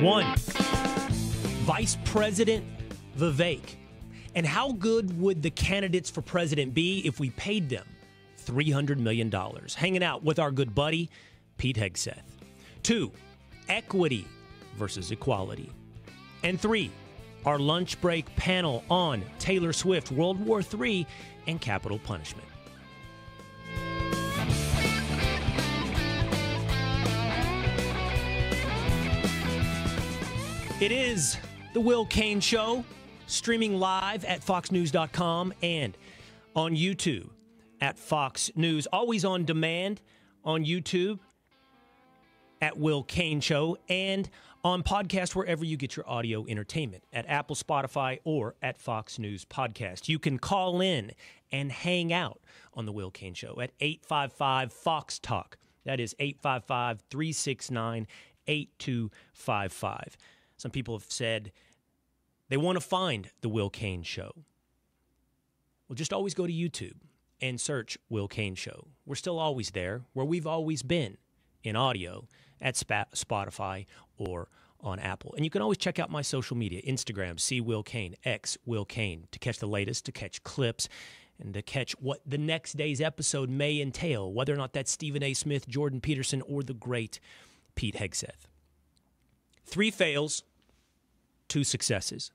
One, Vice President Vivek. And how good would the candidates for president be if we paid them $300 million? Hanging out with our good buddy, Pete Hegseth. Two, equity versus equality. And three, our lunch break panel on Taylor Swift, World War III, and capital punishment. It is the Will Cain Show, streaming live at foxnews.com and on YouTube at Fox News. Always on demand on YouTube at Will Cain Show and on podcast wherever you get your audio entertainment, at Apple, Spotify, or at Fox News Podcast. You can call in and hang out on the Will Cain Show at 855-FOX-TALK. That is 855-369-8255. Some people have said they want to find the Will Cain Show. Well, just always go to YouTube and search Will Cain Show. We're still always there, where we've always been, in audio, at Spotify or on Apple. And you can always check out my social media, Instagram, C. Will Cain, X. Will Cain, to catch the latest, to catch clips, and to catch what the next day's episode may entail, whether or not that's Stephen A. Smith, Jordan Peterson, or the great Pete Hegseth. 3 fails, 2 successes.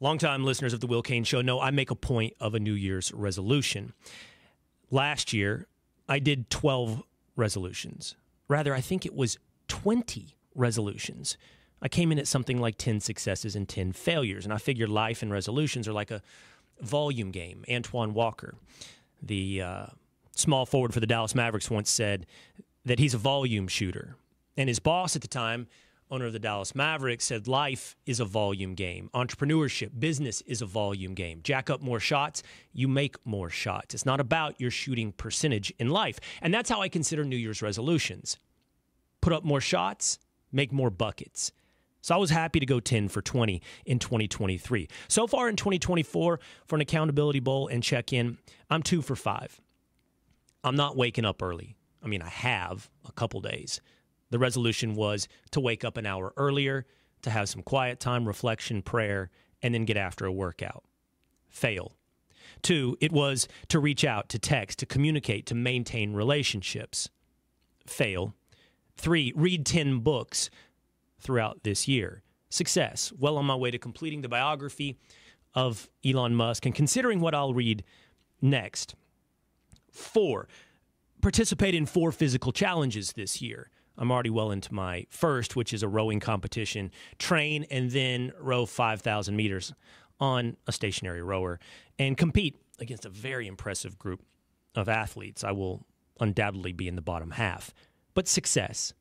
Longtime listeners of the Will Cain Show know I make a point of a New Year's resolution. Last year, I did 12 resolutions. Rather, I think it was 20 resolutions. I came in at something like 10 successes and 10 failures, and I figure life and resolutions are like a volume game. Antoine Walker, the small forward for the Dallas Mavericks, once said that he's a volume shooter. And his boss at the time, owner of the Dallas Mavericks, said life is a volume game. Entrepreneurship, business is a volume game. Jack up more shots, you make more shots. It's not about your shooting percentage in life. And that's how I consider New Year's resolutions. Put up more shots, make more buckets. So I was happy to go 10 for 20 in 2023. So far in 2024, for an accountability bowl and check-in, I'm 2 for 5. I'm not waking up early. I mean, I have a couple days. The resolution was to wake up an hour earlier, to have some quiet time, reflection, prayer, and then get after a workout. Fail. 2, it was to reach out, to text, to communicate, to maintain relationships. Fail. 3, read 10 books throughout this year. Success. Well on my way to completing the biography of Elon Musk and considering what I'll read next. 4, participate in 4 physical challenges this year. I'm already well into my first, which is a rowing competition. Train and then row 5,000 meters on a stationary rower and compete against a very impressive group of athletes. I will undoubtedly be in the bottom half, but success.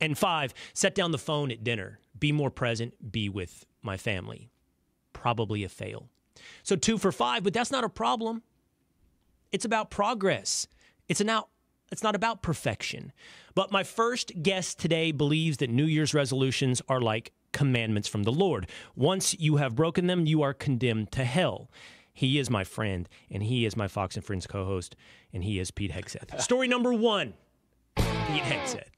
And 5, set down the phone at dinner. Be more present. Be with my family. Probably a fail. So 2 for 5, but that's not a problem. It's about progress. It's not about perfection. But my first guest today believes that New Year's resolutions are like commandments from the Lord. Once you have broken them, you are condemned to hell. He is my friend, and he is my Fox & Friends co-host, and he is Pete Hegseth. Story number 1, Pete Hegseth.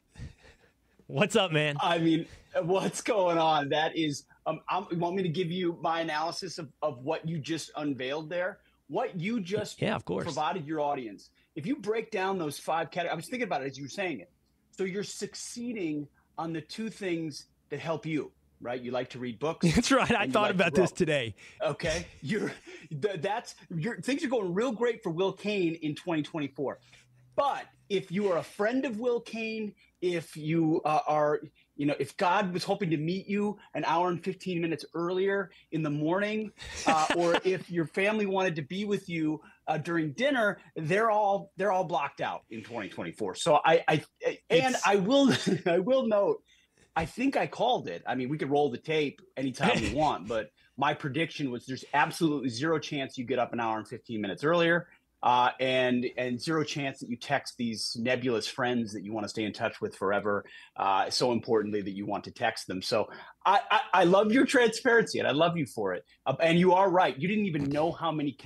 What's up, man? I mean, what's going on? That is, you want me to give you my analysis of what you just unveiled there? What you just of course. Provided your audience. If you break down those 5 categories, I was thinking about it as you were saying it. So you're succeeding on the 2 things that help you, right? You like to read books. That's right. I thought about this today. Okay. Things are going real great for Will Cain in 2024. But if you are a friend of Will Cain, if you if God was hoping to meet you an hour and 15 minutes earlier in the morning, or if your family wanted to be with you during dinner, they're all blocked out in 2024. So I will note, I think I called it. I mean, we could roll the tape anytime we want, but my prediction was there's absolutely 0 chance you get up an hour and 15 minutes earlier. And 0 chance that you text these nebulous friends that you want to stay in touch with forever, so importantly that you want to text them. So I love your transparency, and I love you for it. And you are right. You didn't even know how many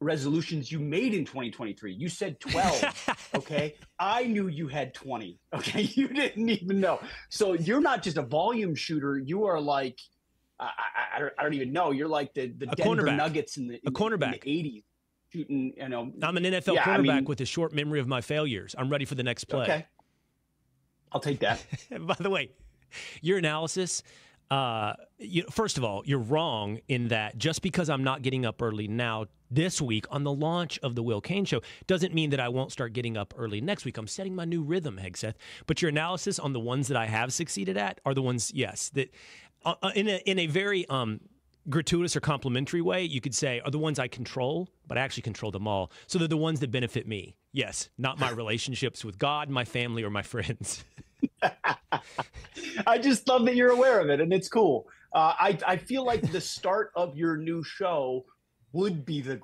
resolutions you made in 2023. You said 12, okay? I knew you had 20, okay? You didn't even know. So you're not just a volume shooter. You are like, I don't even know. You're like the Denver Nuggets in the 80s. Shooting, you know, I'm an NFL quarterback with a short memory of my failures. I'm ready for the next play. Okay. I'll take that. By the way, your analysis, first of all, you're wrong in that just because I'm not getting up early now this week on the launch of the Will Cain Show doesn't mean that I won't start getting up early next week. I'm setting my new rhythm, Hegseth. But your analysis on the ones that I have succeeded at are the ones, yes, that in a very gratuitous or complimentary way, you could say, are the ones I control, but I actually control them all. So they're the ones that benefit me. Yes, not my relationships with God, my family, or my friends. I just love that you're aware of it, and it's cool. I feel like the start of your new show would be the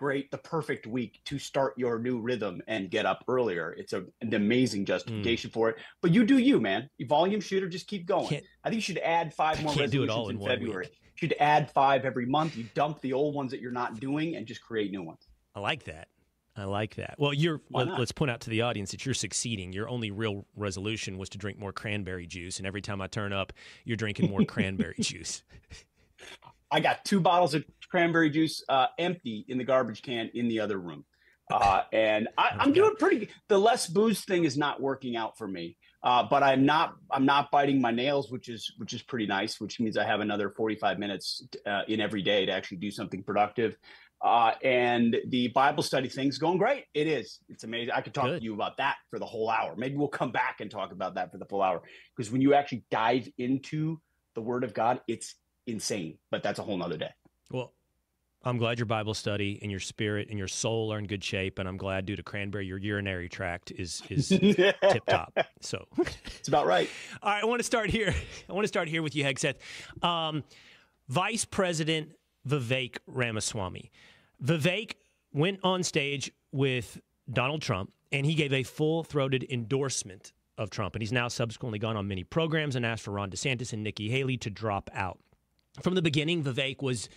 perfect week to start your new rhythm and get up earlier. It's an amazing justification for it. But you do you, man. You volume shooter, just keep going. I think you should add 5 more resolutions in February. Week. You should add 5 every month. You dump the old ones that you're not doing and just create new ones. I like that. I like that. Well, let's point out to the audience that you're succeeding. Your only real resolution was to drink more cranberry juice, and every time I turn up, you're drinking more cranberry juice. I got 2 bottles of cranberry juice empty in the garbage can in the other room. And I'm doing pretty good. The less booze thing is not working out for me. But I'm not biting my nails, which is pretty nice, which means I have another 45 minutes in every day to actually do something productive. And the Bible study thing's going great. It is. It's amazing. I could talk to you about that for the whole hour. Maybe we'll come back and talk about that for the full hour, because when you actually dive into the Word of God, it's insane. But that's a whole nother day. Well, I'm glad your Bible study and your spirit and your soul are in good shape, and I'm glad due to cranberry, your urinary tract is tip-top. So it's about right. All right, I want to start here with you, Hegseth. Vice President Vivek Ramaswamy. Vivek went on stage with Donald Trump, and he gave a full-throated endorsement of Trump, and he's now subsequently gone on many programs and asked for Ron DeSantis and Nikki Haley to drop out. From the beginning, Vivek was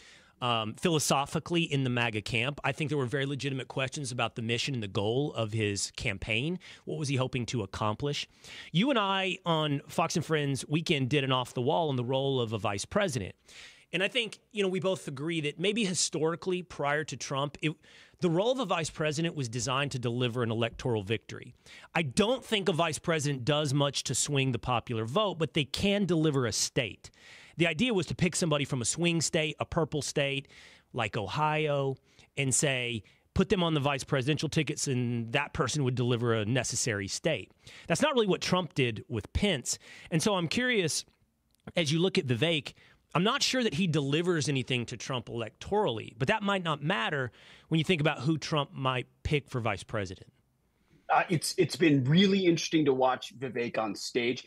philosophically in the MAGA camp. I think there were very legitimate questions about the mission and the goal of his campaign. What was he hoping to accomplish? You and I on Fox and Friends Weekend did an off the wall on the role of a vice president. And I think, we both agree that maybe historically prior to Trump, the role of a vice president was designed to deliver an electoral victory. I don't think a vice president does much to swing the popular vote, but they can deliver a state. The idea was to pick somebody from a swing state, a purple state like Ohio, and say, put them on the vice presidential tickets, and that person would deliver a necessary state. That's not really what Trump did with Pence. And so I'm curious, as you look at Vivek, I'm not sure that he delivers anything to Trump electorally, but that might not matter when you think about who Trump might pick for vice president. It's been really interesting to watch Vivek on stage.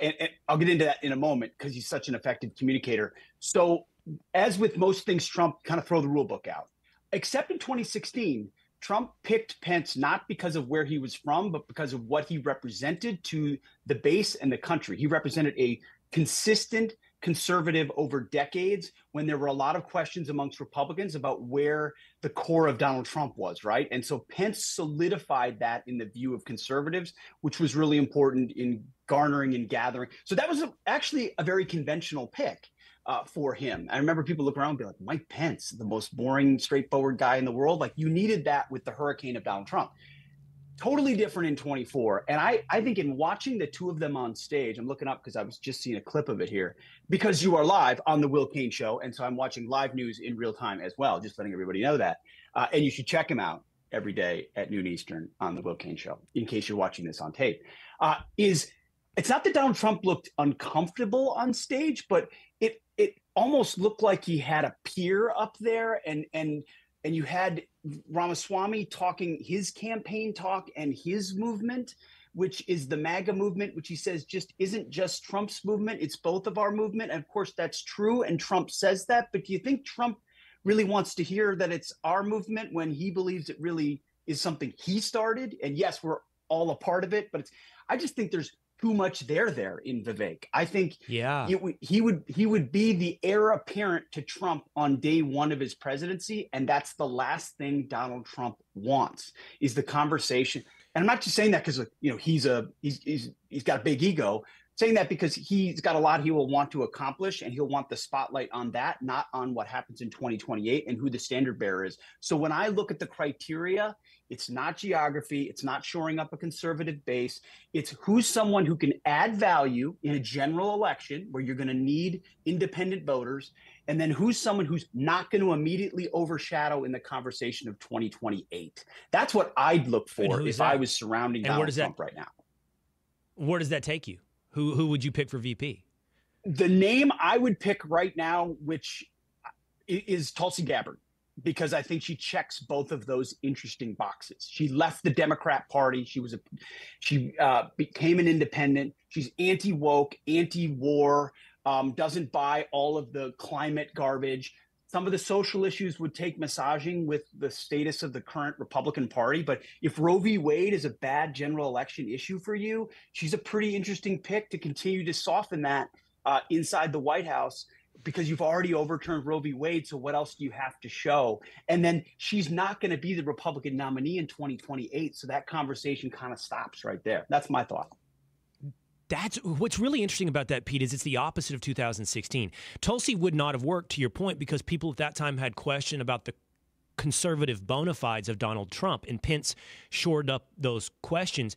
And I'll get into that in a moment because he's such an effective communicator. So as with most things, Trump kind of throw the rule book out. Except in 2016, Trump picked Pence not because of where he was from, but because of what he represented to the base and the country. He represented a consistent conservative over decades when there were a lot of questions amongst Republicans about where the core of Donald Trump was, right? And so Pence solidified that in the view of conservatives, which was really important in garnering and gathering. So that was actually a very conventional pick for him. I remember people look around and be like, Mike Pence, the most boring, straightforward guy in the world. Like, you needed that with the hurricane of Donald Trump. Totally different in 24. And I think in watching the two of them on stage, I'm looking up because I was just seeing a clip of it here, because you are live on the Will Cain Show. And so I'm watching live news in real time as well, just letting everybody know that. And you should check him out every day at noon Eastern on the Will Cain Show, in case you're watching this on tape. It's not that Donald Trump looked uncomfortable on stage, but it almost looked like he had a peer up there, and you had Ramaswamy talking his campaign talk and his movement, which is the MAGA movement, which he says just isn't just Trump's movement. It's both of our movement. And of course, that's true. And Trump says that. But do you think Trump really wants to hear that it's our movement when he believes it really is something he started? And yes, we're all a part of it. But I just think there's too much there in Vivek. I think he would be the heir apparent to Trump on day one of his presidency. And that's the last thing Donald Trump wants, is the conversation. And I'm not just saying that because, you know, he's got a big ego. Saying that because he's got a lot he will want to accomplish, and he'll want the spotlight on that, not on what happens in 2028 and who the standard bearer is. So when I look at the criteria, it's not geography, it's not shoring up a conservative base, it's who's someone who can add value in a general election where you're going to need independent voters, and then who's someone who's not going to immediately overshadow in the conversation of 2028. That's what I'd look for if I was surrounding Donald Trump right now. Where does that take you? Who would you pick for VP? The name I would pick right now, which is Tulsi Gabbard, because I think she checks both of those interesting boxes. She left the Democrat Party. She became an independent. She's anti-woke, anti-war, doesn't buy all of the climate garbage. Some of the social issues would take massaging with the status of the current Republican Party. But if Roe v. Wade is a bad general election issue for you, she's a pretty interesting pick to continue to soften that inside the White House, because you've already overturned Roe v. Wade. So what else do you have to show? And then she's not going to be the Republican nominee in 2028. So that conversation kind of stops right there. That's my thought. That's what's really interesting about that, Pete, is it's the opposite of 2016. Tulsi would not have worked, to your point, because people at that time had question about the conservative bona fides of Donald Trump, and Pence shored up those questions.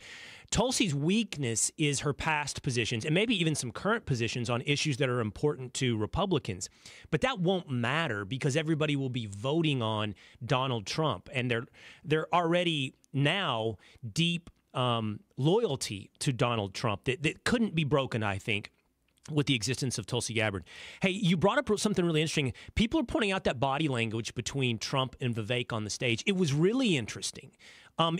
Tulsi's weakness is her past positions, and maybe even some current positions on issues that are important to Republicans. But that won't matter because everybody will be voting on Donald Trump, and they're already now deep loyalty to Donald Trump that couldn't be broken, I think, with the existence of Tulsi Gabbard. Hey, you brought up something really interesting. People are pointing out that body language between Trump and Vivek on the stage. It was really interesting.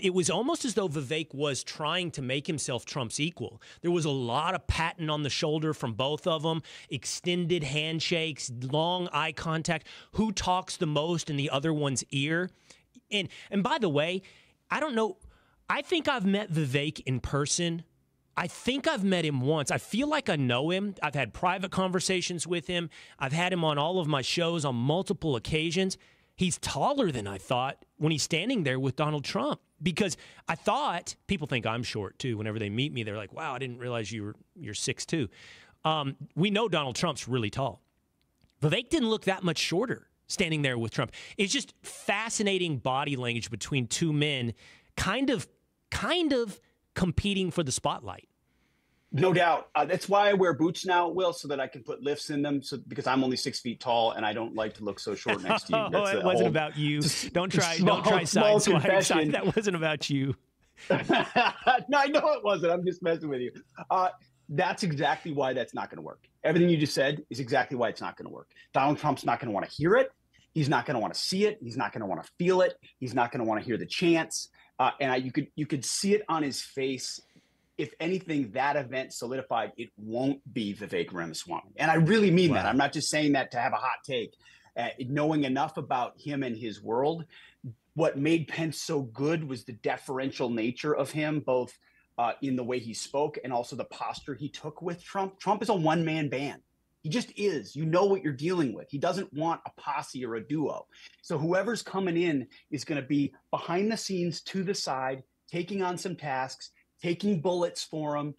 It was almost as though Vivek was trying to make himself Trump's equal. There was a lot of patting on the shoulder from both of them, extended handshakes, long eye contact, who talks the most in the other one's ear. And by the way, I don't know. I think I've met Vivek in person. I think I've met him once. I feel like I know him. I've had private conversations with him. I've had him on all of my shows on multiple occasions. He's taller than I thought when he's standing there with Donald Trump, because I thought, people think I'm short too. Whenever they meet me, they're like, wow, I didn't realize you're 6'2". We know Donald Trump's really tall. Vivek didn't look that much shorter standing there with Trump. It's just fascinating body language between two men kind of competing for the spotlight. No doubt. That's why I wear boots now, Will, so that I can put lifts in them, because I'm only 6 feet tall and I don't like to look so short next to you. That's it wasn't whole, about you. Don't try side squatting. That wasn't about you. No, I know it wasn't. I'm just messing with you. That's exactly why that's not going to work. Everything you just said is exactly why it's not going to work. Donald Trump's not going to want to hear it. He's not going to want to see it. He's not going to want to feel it. He's not going to want to hear the chants. You could see it on his face. If anything, that event solidified it won't be Vivek Ramaswamy. And I really mean that. I'm not just saying that to have a hot take. Knowing enough about him and his world, what made Pence so good was the deferential nature of him, both in the way he spoke and also the posture he took with Trump. Trump is a one-man band. He just is. You know what you're dealing with. He doesn't want a posse or a duo. So whoever's coming in is going to be behind the scenes, to the side, taking on some tasks, taking bullets for him,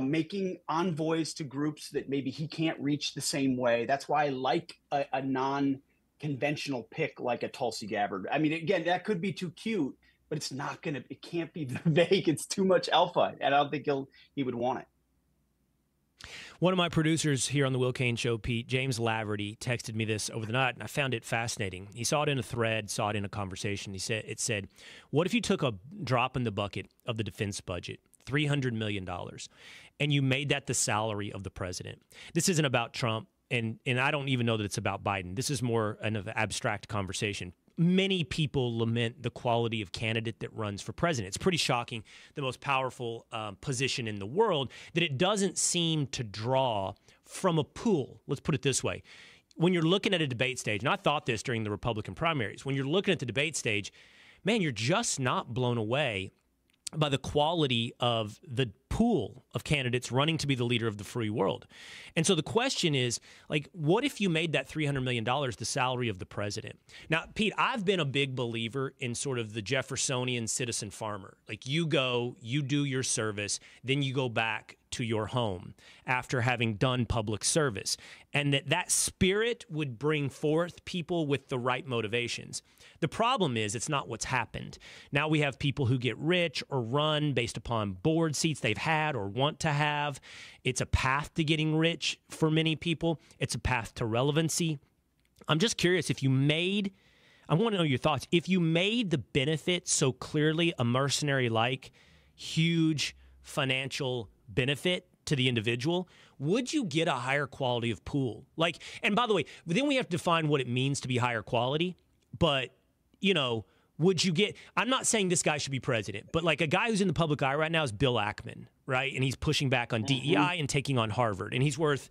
making envoys to groups that maybe he can't reach the same way. That's why I like a non-conventional pick like a Tulsi Gabbard. I mean, again, that could be too cute, but it's not going to – it can't be vague. It's too much alpha, and I don't think he would want it. One of my producers here on the Will Cain Show, Pete, James Laverty, texted me this over the night, and I found it fascinating. He saw it in a thread, saw it in a conversation. It said, what if you took a drop in the bucket of the defense budget, $300 million, and you made that the salary of the president? This isn't about Trump, and I don't even know that it's about Biden. This is more an abstract conversation. Many people lament the quality of candidate that runs for president. It's pretty shocking, the most powerful position in the world, that it doesn't seem to draw from a pool. Let's put it this way. When you're looking at a debate stage, and I thought this during the Republican primaries, when you're looking at the debate stage, man, you're just not blown away by the quality of the pool of candidates running to be the leader of the free world. And so the question is, like, what if you made that $300 million the salary of the president? Now, Pete, I've been a big believer in sort of the Jeffersonian citizen farmer. Like, you go, you do your service, then you go back to your home after having done public service, and that spirit would bring forth people with the right motivations. The problem is it's not what's happened. Now we have people who get rich or run based upon board seats they've had or want to have. It's a path to getting rich for many people. It's a path to relevancy. I'm just curious if you made, I want to know your thoughts, if you made the benefit so clearly a mercenary-like huge financial benefit to the individual, would you get a higher quality of pool? Like, and by the way, then we have to define what it means to be higher quality, but, you know, would you get, I'm not saying this guy should be president, but like a guy who's in the public eye right now is Bill Ackman, right? And he's pushing back on DEI and taking on Harvard, and he's worth,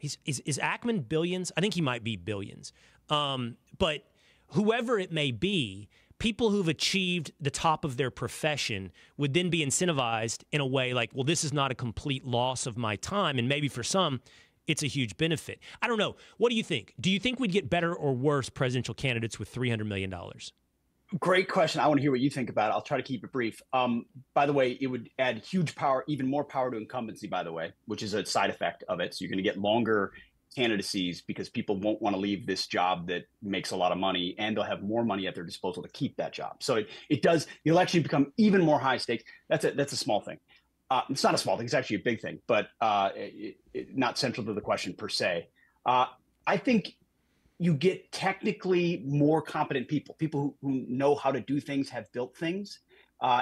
is Ackman billions? I think he might be billions. But whoever it may be, people who've achieved the top of their profession would then be incentivized in a way like, well, this is not a complete loss of my time, and maybe for some, it's a huge benefit. I don't know. What do you think? Do you think we'd get better or worse presidential candidates with $300 million? Great question. I want to hear what you think about it. I'll try to keep it brief. By the way, it would add huge power, even more power to incumbency, by the way, which is a side effect of it. So you're going to get longer candidacies because people won't want to leave this job that makes a lot of money, and they'll have more money at their disposal to keep that job. So it does the election become even more high stakes. That's a small thing. It's not a small thing. It's actually a big thing, but not central to the question per se. I think you get technically more competent people, people who know how to do things, have built things,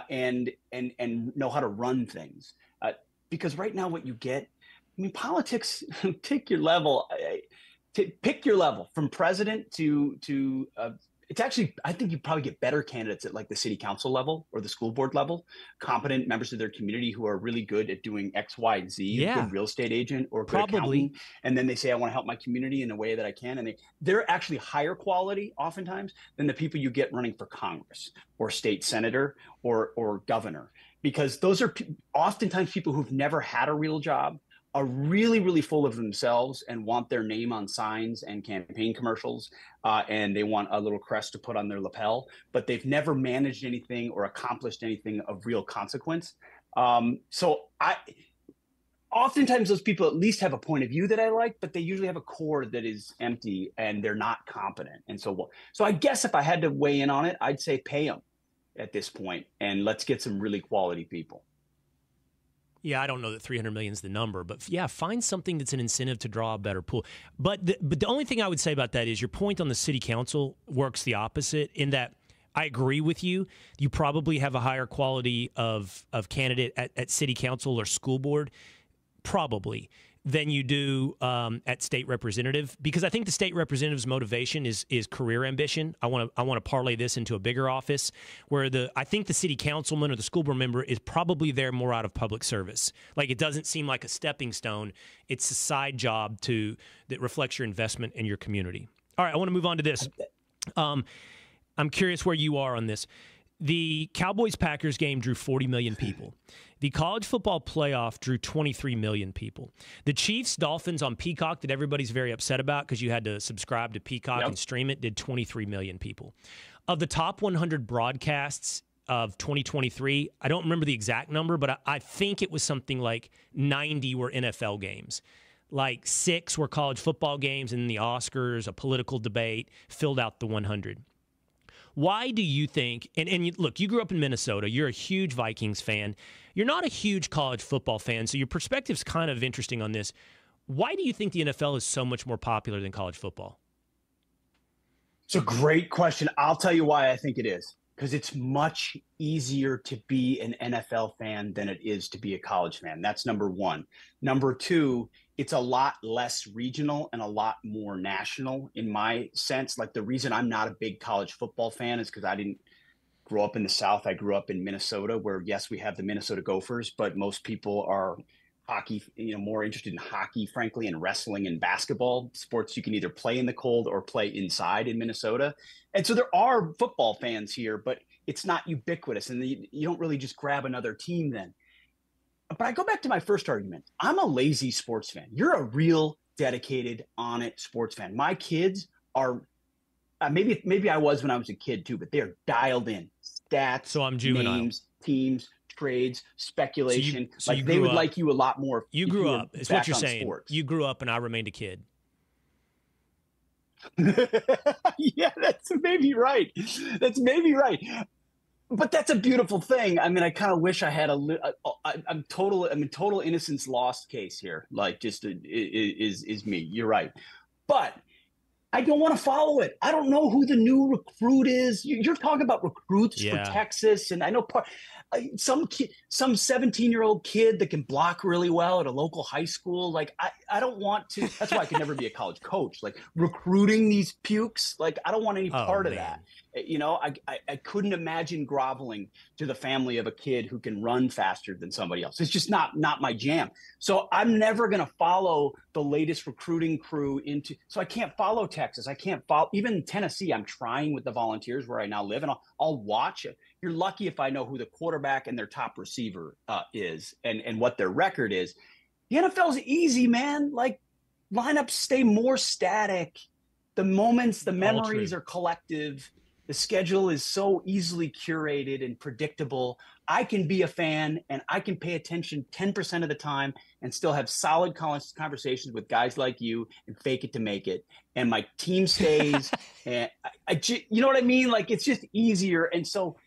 and know how to run things. Because right now, what you get. I mean, politics, pick your level, from president to it's actually, I think you probably get better candidates at like the city council level or the school board level, competent members of their community who are really good at doing X, Y, and Z, yeah. A good real estate agent or good accountant. And then they say, I want to help my community in a way that I can. And they're actually higher quality oftentimes than the people you get running for Congress or state senator or governor, because those are oftentimes people who've never had a real job, are really, really full of themselves and want their name on signs and campaign commercials, and they want a little crest to put on their lapel, but they've never managed anything or accomplished anything of real consequence. So oftentimes those people at least have a point of view that I like, but they usually have a core that is empty and they're not competent. And so I guess if I had to weigh in on it, I'd say pay them at this point and let's get some really quality people. Yeah, I don't know that 300 million is the number, but yeah, find something that's an incentive to draw a better pool. But the only thing I would say about that is your point on the city council works the opposite, in that I agree with you. You probably have a higher quality of candidate at city council or school board, probably, than you do at state representative, because I think the state representative's motivation is career ambition. I want to parlay this into a bigger office, where I think the city councilman or the school board member is probably there more out of public service. Like, it doesn't seem like a stepping stone. It's a side job that reflects your investment in your community. All right, I want to move on to this. I'm curious where you are on this. The Cowboys-Packers game drew 40 million people. The college football playoff drew 23 million people. The Chiefs-Dolphins on Peacock, that everybody's very upset about because you had to subscribe to Peacock and stream it, did 23 million people. Of the top 100 broadcasts of 2023, I don't remember the exact number, but I think it was something like 90 were NFL games. Like 6 were college football games, and the Oscars, a political debate, filled out the 100. Why do you think, and look, you grew up in Minnesota, you're a huge Vikings fan, you're not a huge college football fan, so your perspective's kind of interesting on this. Why do you think the NFL is so much more popular than college football? It's a great question. I'll tell you why I think it is. Because it's much easier to be an NFL fan than it is to be a college fan. That's number one. Number two, it's a lot less regional and a lot more national in my sense. Like, the reason I'm not a big college football fan is because I didn't grow up in the South. I grew up in Minnesota, where, yes, we have the Minnesota Gophers, but most people are hockey, more interested in hockey, frankly, and wrestling and basketball, sports you can either play in the cold or play inside in Minnesota. And so there are football fans here, but it's not ubiquitous, and you don't really just grab another team then. But I go back to my first argument. I'm a lazy sports fan. You're a real dedicated, on it sports fan. My kids are maybe I was when I was a kid too, but they're dialed in. Stats, so I'm juvenile. Names, teams, trades, speculation. So like they would up, like you a lot more. You grew up. It's what you're saying. Sports. You grew up and I remained a kid. Yeah, that's maybe right. That's maybe right. But that's a beautiful thing. I mean, I kind of wish I had I'm in total innocence lost case here. Like just is me. You're right. But I don't want to follow it. I don't know who the new recruit is. You're talking about recruits for Texas. And I know some 17-year-old kid that can block really well at a local high school. Like, I don't want to. That's why I could never be a college coach. Like, recruiting these pukes, like, I don't want any part of that. You know, I couldn't imagine groveling to the family of a kid who can run faster than somebody else. It's just not my jam. So I'm never going to follow the latest recruiting crew into – so I can't follow Texas. I can't follow – even Tennessee, I'm trying with the Volunteers where I now live, and I'll watch it. You're lucky if I know who the quarterback and their top receiver is and what their record is. The NFL's easy, man. Like, lineups stay more static. The moments, the memories are collective. The schedule is so easily curated and predictable. I can be a fan and I can pay attention 10% of the time and still have solid conversations with guys like you and fake it to make it. And my team stays. And you know what I mean? Like, it's just easier. And so –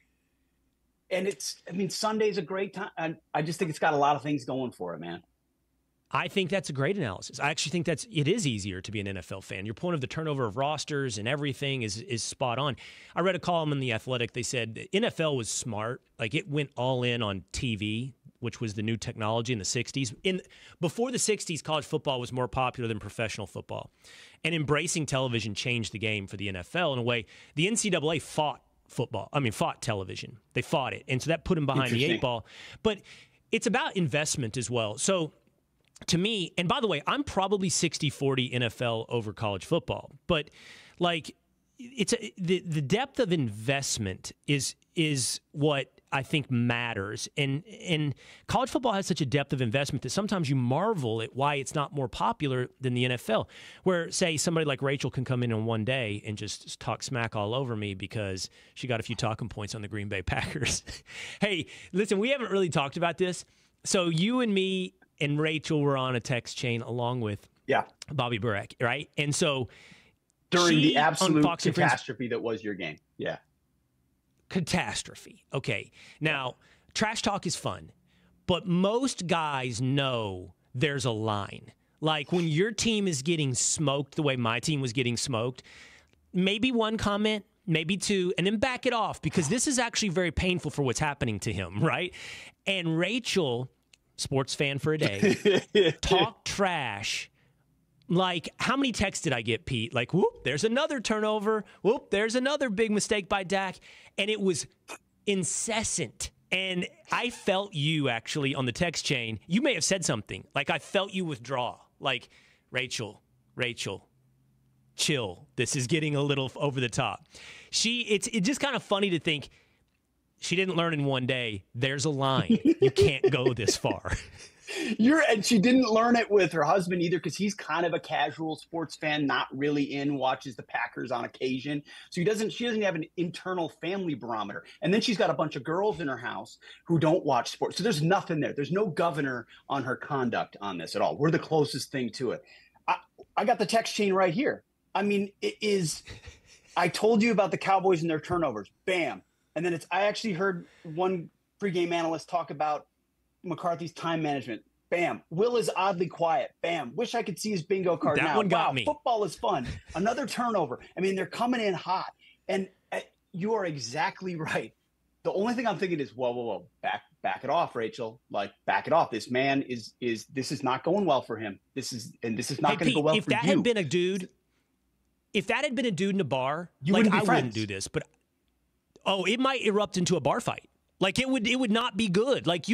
and it's, I mean, Sunday's a great time. And I just think it's got a lot of things going for it, man. I think that's a great analysis. I actually think it is easier to be an NFL fan. Your point of the turnover of rosters and everything is spot on. I read a column in The Athletic. They said the NFL was smart. Like, it went all in on TV, which was the new technology in the 60s. Before the 60s, college football was more popular than professional football. And embracing television changed the game for the NFL in a way. The NCAA fought television. They fought it. And so that put them behind the eight ball. But it's about investment as well. So to me, and by the way, I'm probably 60-40 NFL over college football. But like the depth of investment is what I think matters. And college football has such a depth of investment that sometimes you marvel at why it's not more popular than the NFL, where, say, somebody like Rachel can come in one day and just talk smack all over me because she got a few talking points on the Green Bay Packers. Hey, listen, we haven't really talked about this. So you and me and Rachel were on a text chain along with Bobby Burek, right? And so during the absolute catastrophe that was your game. Yeah. Catastrophe. Okay. Now, trash talk is fun, but most guys know there's a line. Like, when your team is getting smoked the way my team was getting smoked, maybe one comment, maybe two, and then back it off, because this is actually very painful for what's happening to him, right? And Rachel, sports fan for a day, talked trash. Like, how many texts did I get, Pete? Like, whoop, there's another turnover. Whoop, there's another big mistake by Dak. And it was incessant. And I felt you, actually, on the text chain. You may have said something. Like, I felt you withdraw. Like, Rachel, chill. This is getting a little over the top. It's just kind of funny to think she didn't learn in one day. There's a line. You can't go this far. And she didn't learn it with her husband either, because he's kind of a casual sports fan, not really watches the Packers on occasion. So she doesn't have an internal family barometer. And then she's got a bunch of girls in her house who don't watch sports. So there's nothing there. There's no governor on her conduct on this at all. We're the closest thing to it. I got the text chain right here. I mean, it is, I told you about the Cowboys and their turnovers. Bam. And then I actually heard one pregame analyst talk about McCarthy's time management. Bam. Will is oddly quiet. Bam. Wish I could see his bingo card now. That one got me. Football is fun. Another turnover. I mean, they're coming in hot. And you are exactly right. The only thing I'm thinking is, whoa, back it off, Rachel. Like, back it off. This man this is not going well for him. This is not going to go well for you. If that had been a dude in a bar, like, I wouldn't do this, but it might erupt into a bar fight. Like, it would not be good. Like,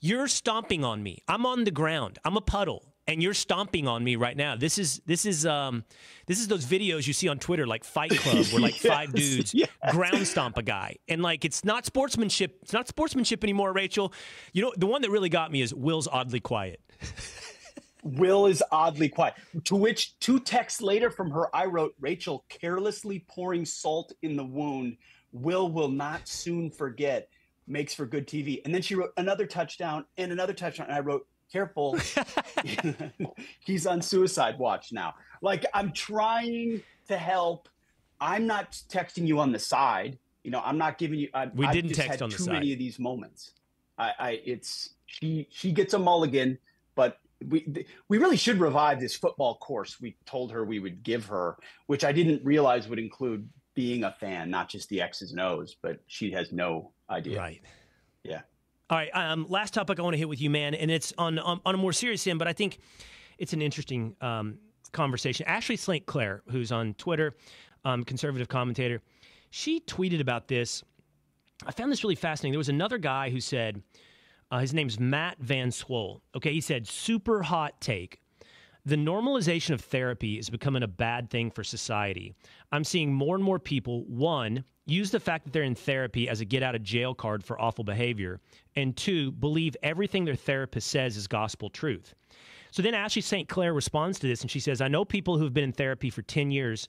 you're stomping on me. I'm on the ground. I'm a puddle. And you're stomping on me right now. This is those videos you see on Twitter, like Fight Club, where like five dudes ground stomp a guy, and like it's not sportsmanship. It's not sportsmanship anymore, Rachel. You know, the one that really got me is Will's oddly quiet. Will is oddly quiet. To which, two texts later from her, I wrote, Rachel carelessly pouring salt in the wound. Will not soon forget. Makes for good TV. And then she wrote another touchdown and another touchdown, and I wrote, careful, he's on suicide watch now. Like, I'm trying to help. I'm not texting you on the side. You know, I'm not giving you. I've just had too many of these moments. She gets a mulligan, but we really should revive this football course we told her we would give her, which I didn't realize would include being a fan, not just the X's and O's, but she has no idea. Right. Yeah. All right, last topic I want to hit with you, man, and it's on a more serious end, but I think it's an interesting conversation. Ashley St. Clair, who's on Twitter, conservative commentator, she tweeted about this. I found this really fascinating. There was another guy who said, his name's Matt Van Swole. Okay, he said, super hot take. The normalization of therapy is becoming a bad thing for society. I'm seeing more and more people, one, use the fact that they're in therapy as a get-out-of-jail card for awful behavior, and two, believe everything their therapist says is gospel truth. So then Ashley St. Clair responds to this, and she says, I know people who have been in therapy for 10 years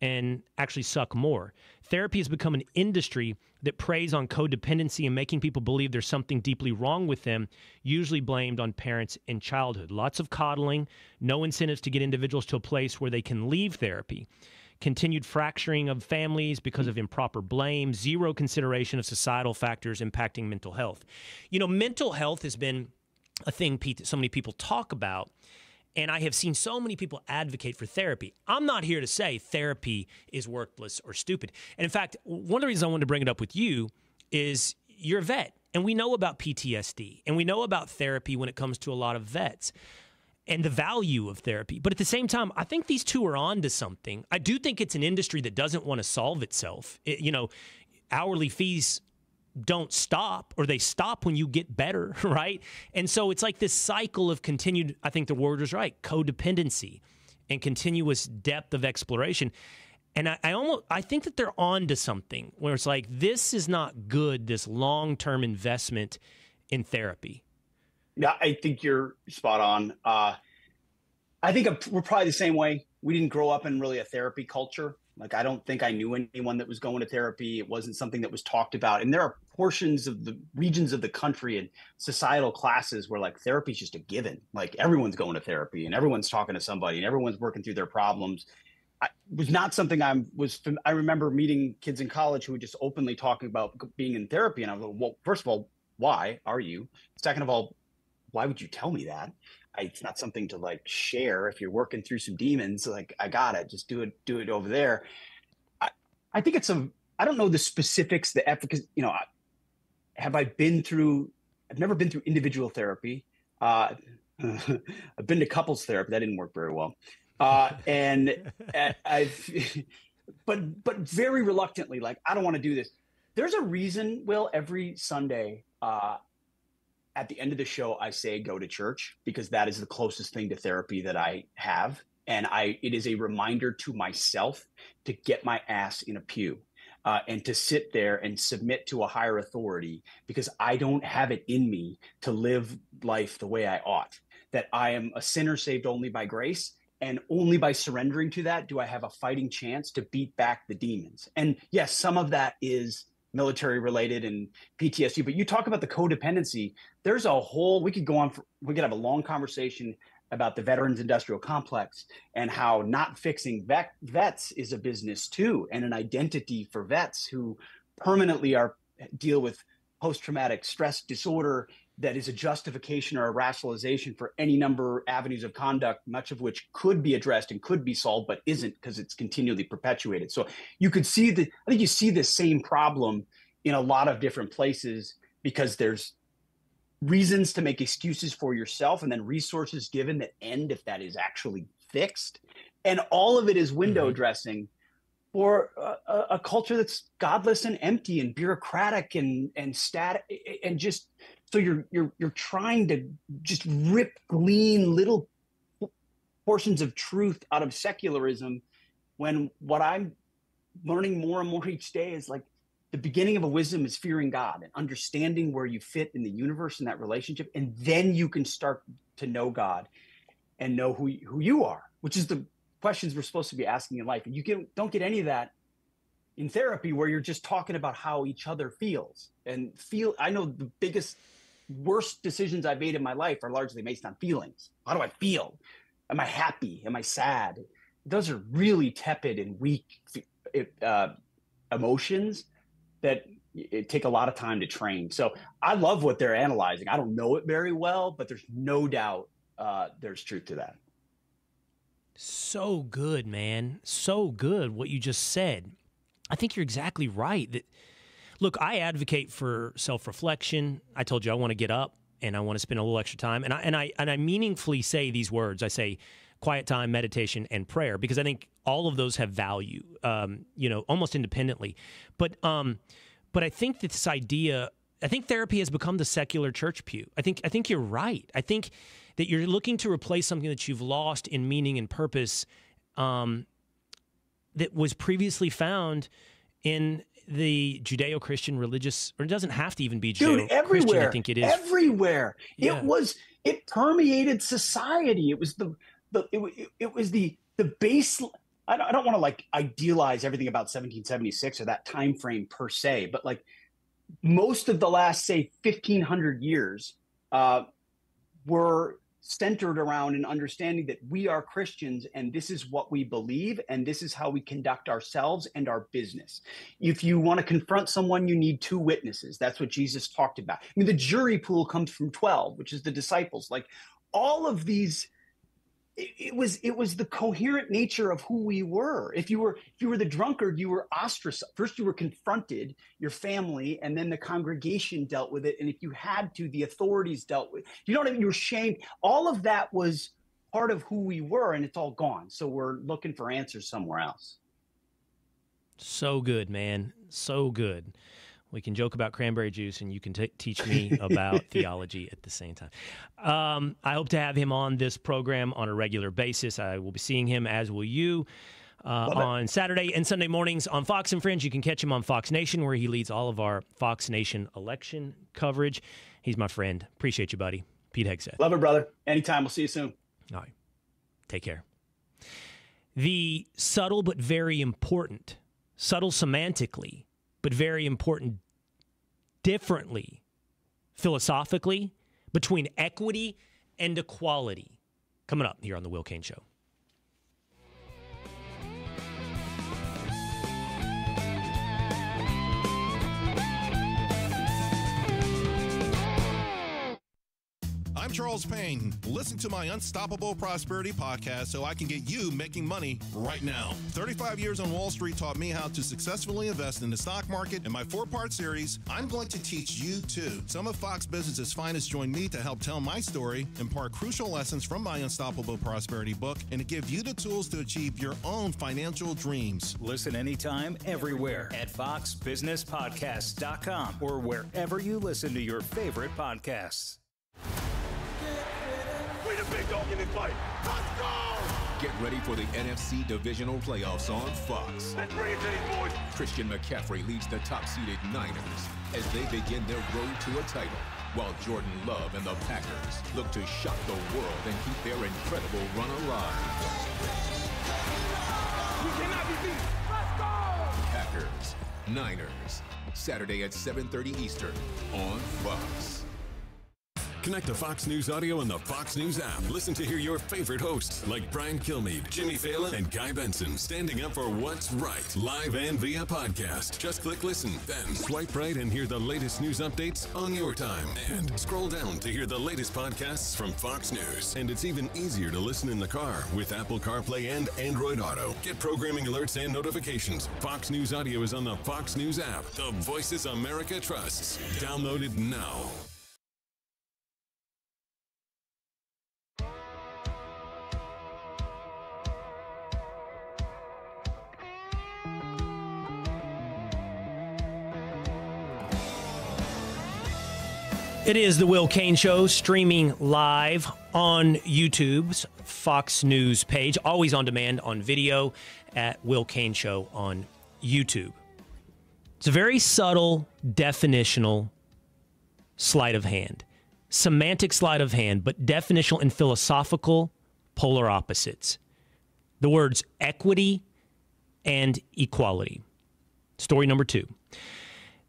and actually suck more. Therapy has become an industry that preys on codependency and making people believe there's something deeply wrong with them, usually blamed on parents in childhood. Lots of coddling, no incentives to get individuals to a place where they can leave therapy. Continued fracturing of families because of improper blame, zero consideration of societal factors impacting mental health. You know, mental health has been a thing, Pete, that so many people talk about. And I have seen so many people advocate for therapy. I'm not here to say therapy is worthless or stupid. And in fact, one of the reasons I wanted to bring it up with you is you're a vet. And we know about PTSD. And we know about therapy when it comes to a lot of vets and the value of therapy. But at the same time, I think these two are on to something. I do think it's an industry that doesn't want to solve itself. You know, hourly fees don't stop, or they stop when you get better, right? And so it's like this cycle of continued, I think the word is right, codependency and continuous depth of exploration. And I think that they're on to something where it's like, this is not good, this long-term investment in therapy. Yeah, I think you're spot on. I think we're probably the same way. We didn't grow up in really a therapy culture. Like, I don't think I knew anyone that was going to therapy. It wasn't something that was talked about. And there are portions of the regions of the country and societal classes where, like, therapy is just a given. Like, everyone's going to therapy and everyone's talking to somebody and everyone's working through their problems. I remember meeting kids in college who were just openly talking about being in therapy. And I'm like, well, first of all, why are you? Second of all, why would you tell me that? It's not something to like share if you're working through some demons. Like, I got it. Just do it over there. I think it's I don't know the specifics, the efficacy, you know, I've never been through individual therapy. I've been to couples therapy. That didn't work very well. And but very reluctantly, like, I don't want to do this. There's a reason, Will, every Sunday, at the end of the show, I say go to church, because that is the closest thing to therapy that I have. And it is a reminder to myself to get my ass in a pew and to sit there and submit to a higher authority, because I don't have it in me to live life the way I ought, that I am a sinner saved only by grace. And only by surrendering to that do I have a fighting chance to beat back the demons. And yes, some of that is military related and PTSD, but you talk about the codependency. There's a whole, we could have a long conversation about the veterans industrial complex and how not fixing vets is a business too, and an identity for vets who permanently deal with post-traumatic stress disorder that is a justification or a rationalization for any number of avenues of conduct, much of which could be addressed and could be solved, but isn't, because it's continually perpetuated. So you could see I think you see this same problem in a lot of different places, because there's reasons to make excuses for yourself and then resources given that end if that is actually fixed. And all of it is window dressing for a culture that's godless and empty and bureaucratic and static and just, so you're trying to just rip, glean little portions of truth out of secularism, when what I'm learning more and more each day is like the beginning of a wisdom is fearing God and understanding where you fit in the universe and that relationship. And then you can start to know God and know who you are, which is the questions we're supposed to be asking in life. And you don't get any of that in therapy, where you're just talking about how each other feels and feel. I know the biggest, worst decisions I've made in my life are largely based on feelings. How do I feel? Am I happy? Am I sad? Those are really tepid and weak emotions that it take a lot of time to train. So I love what they're analyzing. I don't know it very well, but there's no doubt there's truth to that. So good, man. So good what you just said. I think you're exactly right. That, look, I advocate for self-reflection. I told you I want to get up and I want to spend a little extra time. And I meaningfully say these words. I say quiet time, meditation, and prayer, because I think all of those have value, almost independently. But I think that this idea, I think therapy has become the secular church pew. I think you're right. I think that you're looking to replace something that you've lost in meaning and purpose, that was previously found in the Judeo-Christian religious, or it doesn't have to even be Judeo-Christian. Dude, everywhere, I think it is. Everywhere. Yeah. It permeated society. It was the base. I don't want to like idealize everything about 1776 or that time frame per se, but like most of the last, say, 1500 years were centered around an understanding that we are Christians and this is what we believe and this is how we conduct ourselves and our business. If you want to confront someone, you need two witnesses. That's what Jesus talked about. I mean, the jury pool comes from 12, which is the disciples. Like all of these, it was the coherent nature of who we were. If you were the drunkard, you were ostracized. First you were confronted, your family, and then the congregation dealt with it. And if you had to, the authorities dealt with it. You know what I mean? You were shamed. All of that was part of who we were, and it's all gone. So we're looking for answers somewhere else. So good, man. So good. We can joke about cranberry juice, and you can teach me about theology at the same time. I hope to have him on this program on a regular basis. I will be seeing him, as will you, on Saturday and Sunday mornings on Fox and Friends. You can catch him on Fox Nation, where he leads all of our Fox Nation election coverage. He's my friend. Appreciate you, buddy. Pete Hegseth. Love it, brother. Anytime. We'll see you soon. All right. Take care. The subtle but very important, subtle semantically, but very important differently, philosophically, between equity and equality. Coming up here on The Will Cain Show. I'm Charles Payne. Listen to my Unstoppable Prosperity podcast so I can get you making money right now. 35 years on Wall Street taught me how to successfully invest in the stock market. In my four-part series, I'm going to teach you, too. Some of Fox Business's finest join me to help tell my story, impart crucial lessons from my Unstoppable Prosperity book, and to give you the tools to achieve your own financial dreams. Listen anytime, everywhere at foxbusinesspodcasts.com or wherever you listen to your favorite podcasts. Big dog in his fight. Let's go! Get ready for the NFC Divisional Playoffs on Fox. Let's bring it to these boys. Christian McCaffrey leads the top-seeded Niners as they begin their road to a title, while Jordan Love and the Packers look to shock the world and keep their incredible run alive. We cannot be beat. Let's go! Packers, Niners, Saturday at 7:30 Eastern on Fox. Connect to Fox News Audio and the Fox News app. Listen to hear your favorite hosts like Brian Kilmeade, Jimmy Fallon, and Guy Benson standing up for what's right, live and via podcast. Just click listen, then swipe right and hear the latest news updates on your time. And scroll down to hear the latest podcasts from Fox News. And it's even easier to listen in the car with Apple CarPlay and Android Auto. Get programming alerts and notifications. Fox News Audio is on the Fox News app, the voices America trusts. Download it now. It is The Will Cain Show, streaming live on YouTube's Fox News page, always on demand on video at Will Cain Show on YouTube. It's a very subtle, definitional sleight of hand, semantic sleight of hand, but definitional and philosophical polar opposites. The words equity and equality. Story number two.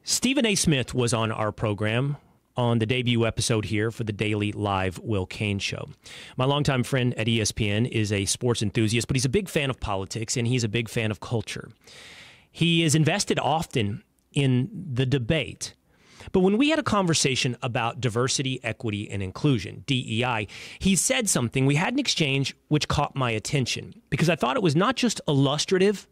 Stephen A. Smith was on our program on the debut episode here for the Daily Live Will Cain Show. My longtime friend at ESPN is a sports enthusiast, but he's a big fan of politics and he's a big fan of culture. He is invested often in the debate. But when we had a conversation about diversity, equity, and inclusion, DEI, he said something. We had an exchange which caught my attention because I thought it was not just illustrative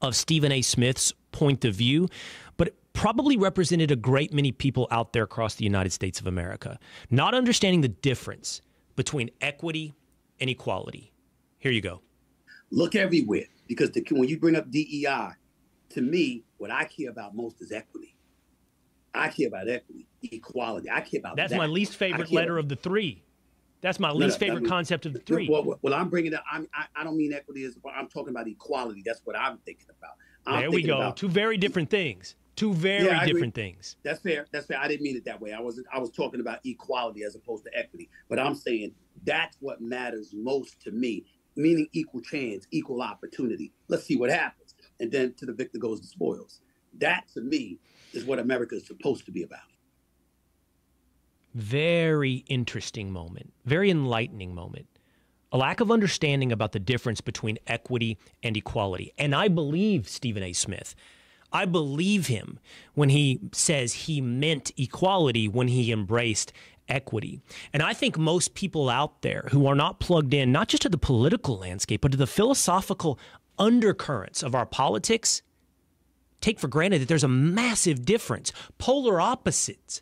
of Stephen A. Smith's point of view, but it probably represented a great many people out there across the United States of America, not understanding the difference between equity and equality. Here you go. Look everywhere, because when you bring up DEI, to me, what I care about most is equity. I care about equity, equality. I care about that. That's my least favorite letter of the three. That's my least favorite concept of the three. Well, I'm bringing up, I don't mean equity. I'm talking about equality. That's what I'm thinking about. There we go. Two very different things. Two very different things. That's fair. That's fair. I didn't mean it that way. I was talking about equality as opposed to equity. But I'm saying that's what matters most to me, meaning equal chance, equal opportunity. Let's see what happens. And then to the victor goes the spoils. That, to me, is what America is supposed to be about. Very interesting moment. Very enlightening moment. A lack of understanding about the difference between equity and equality. And I believe Stephen A. Smith. I believe him when he says he meant equality when he embraced equity. And I think most people out there who are not plugged in, not just to the political landscape, but to the philosophical undercurrents of our politics, take for granted that there's a massive difference, polar opposites,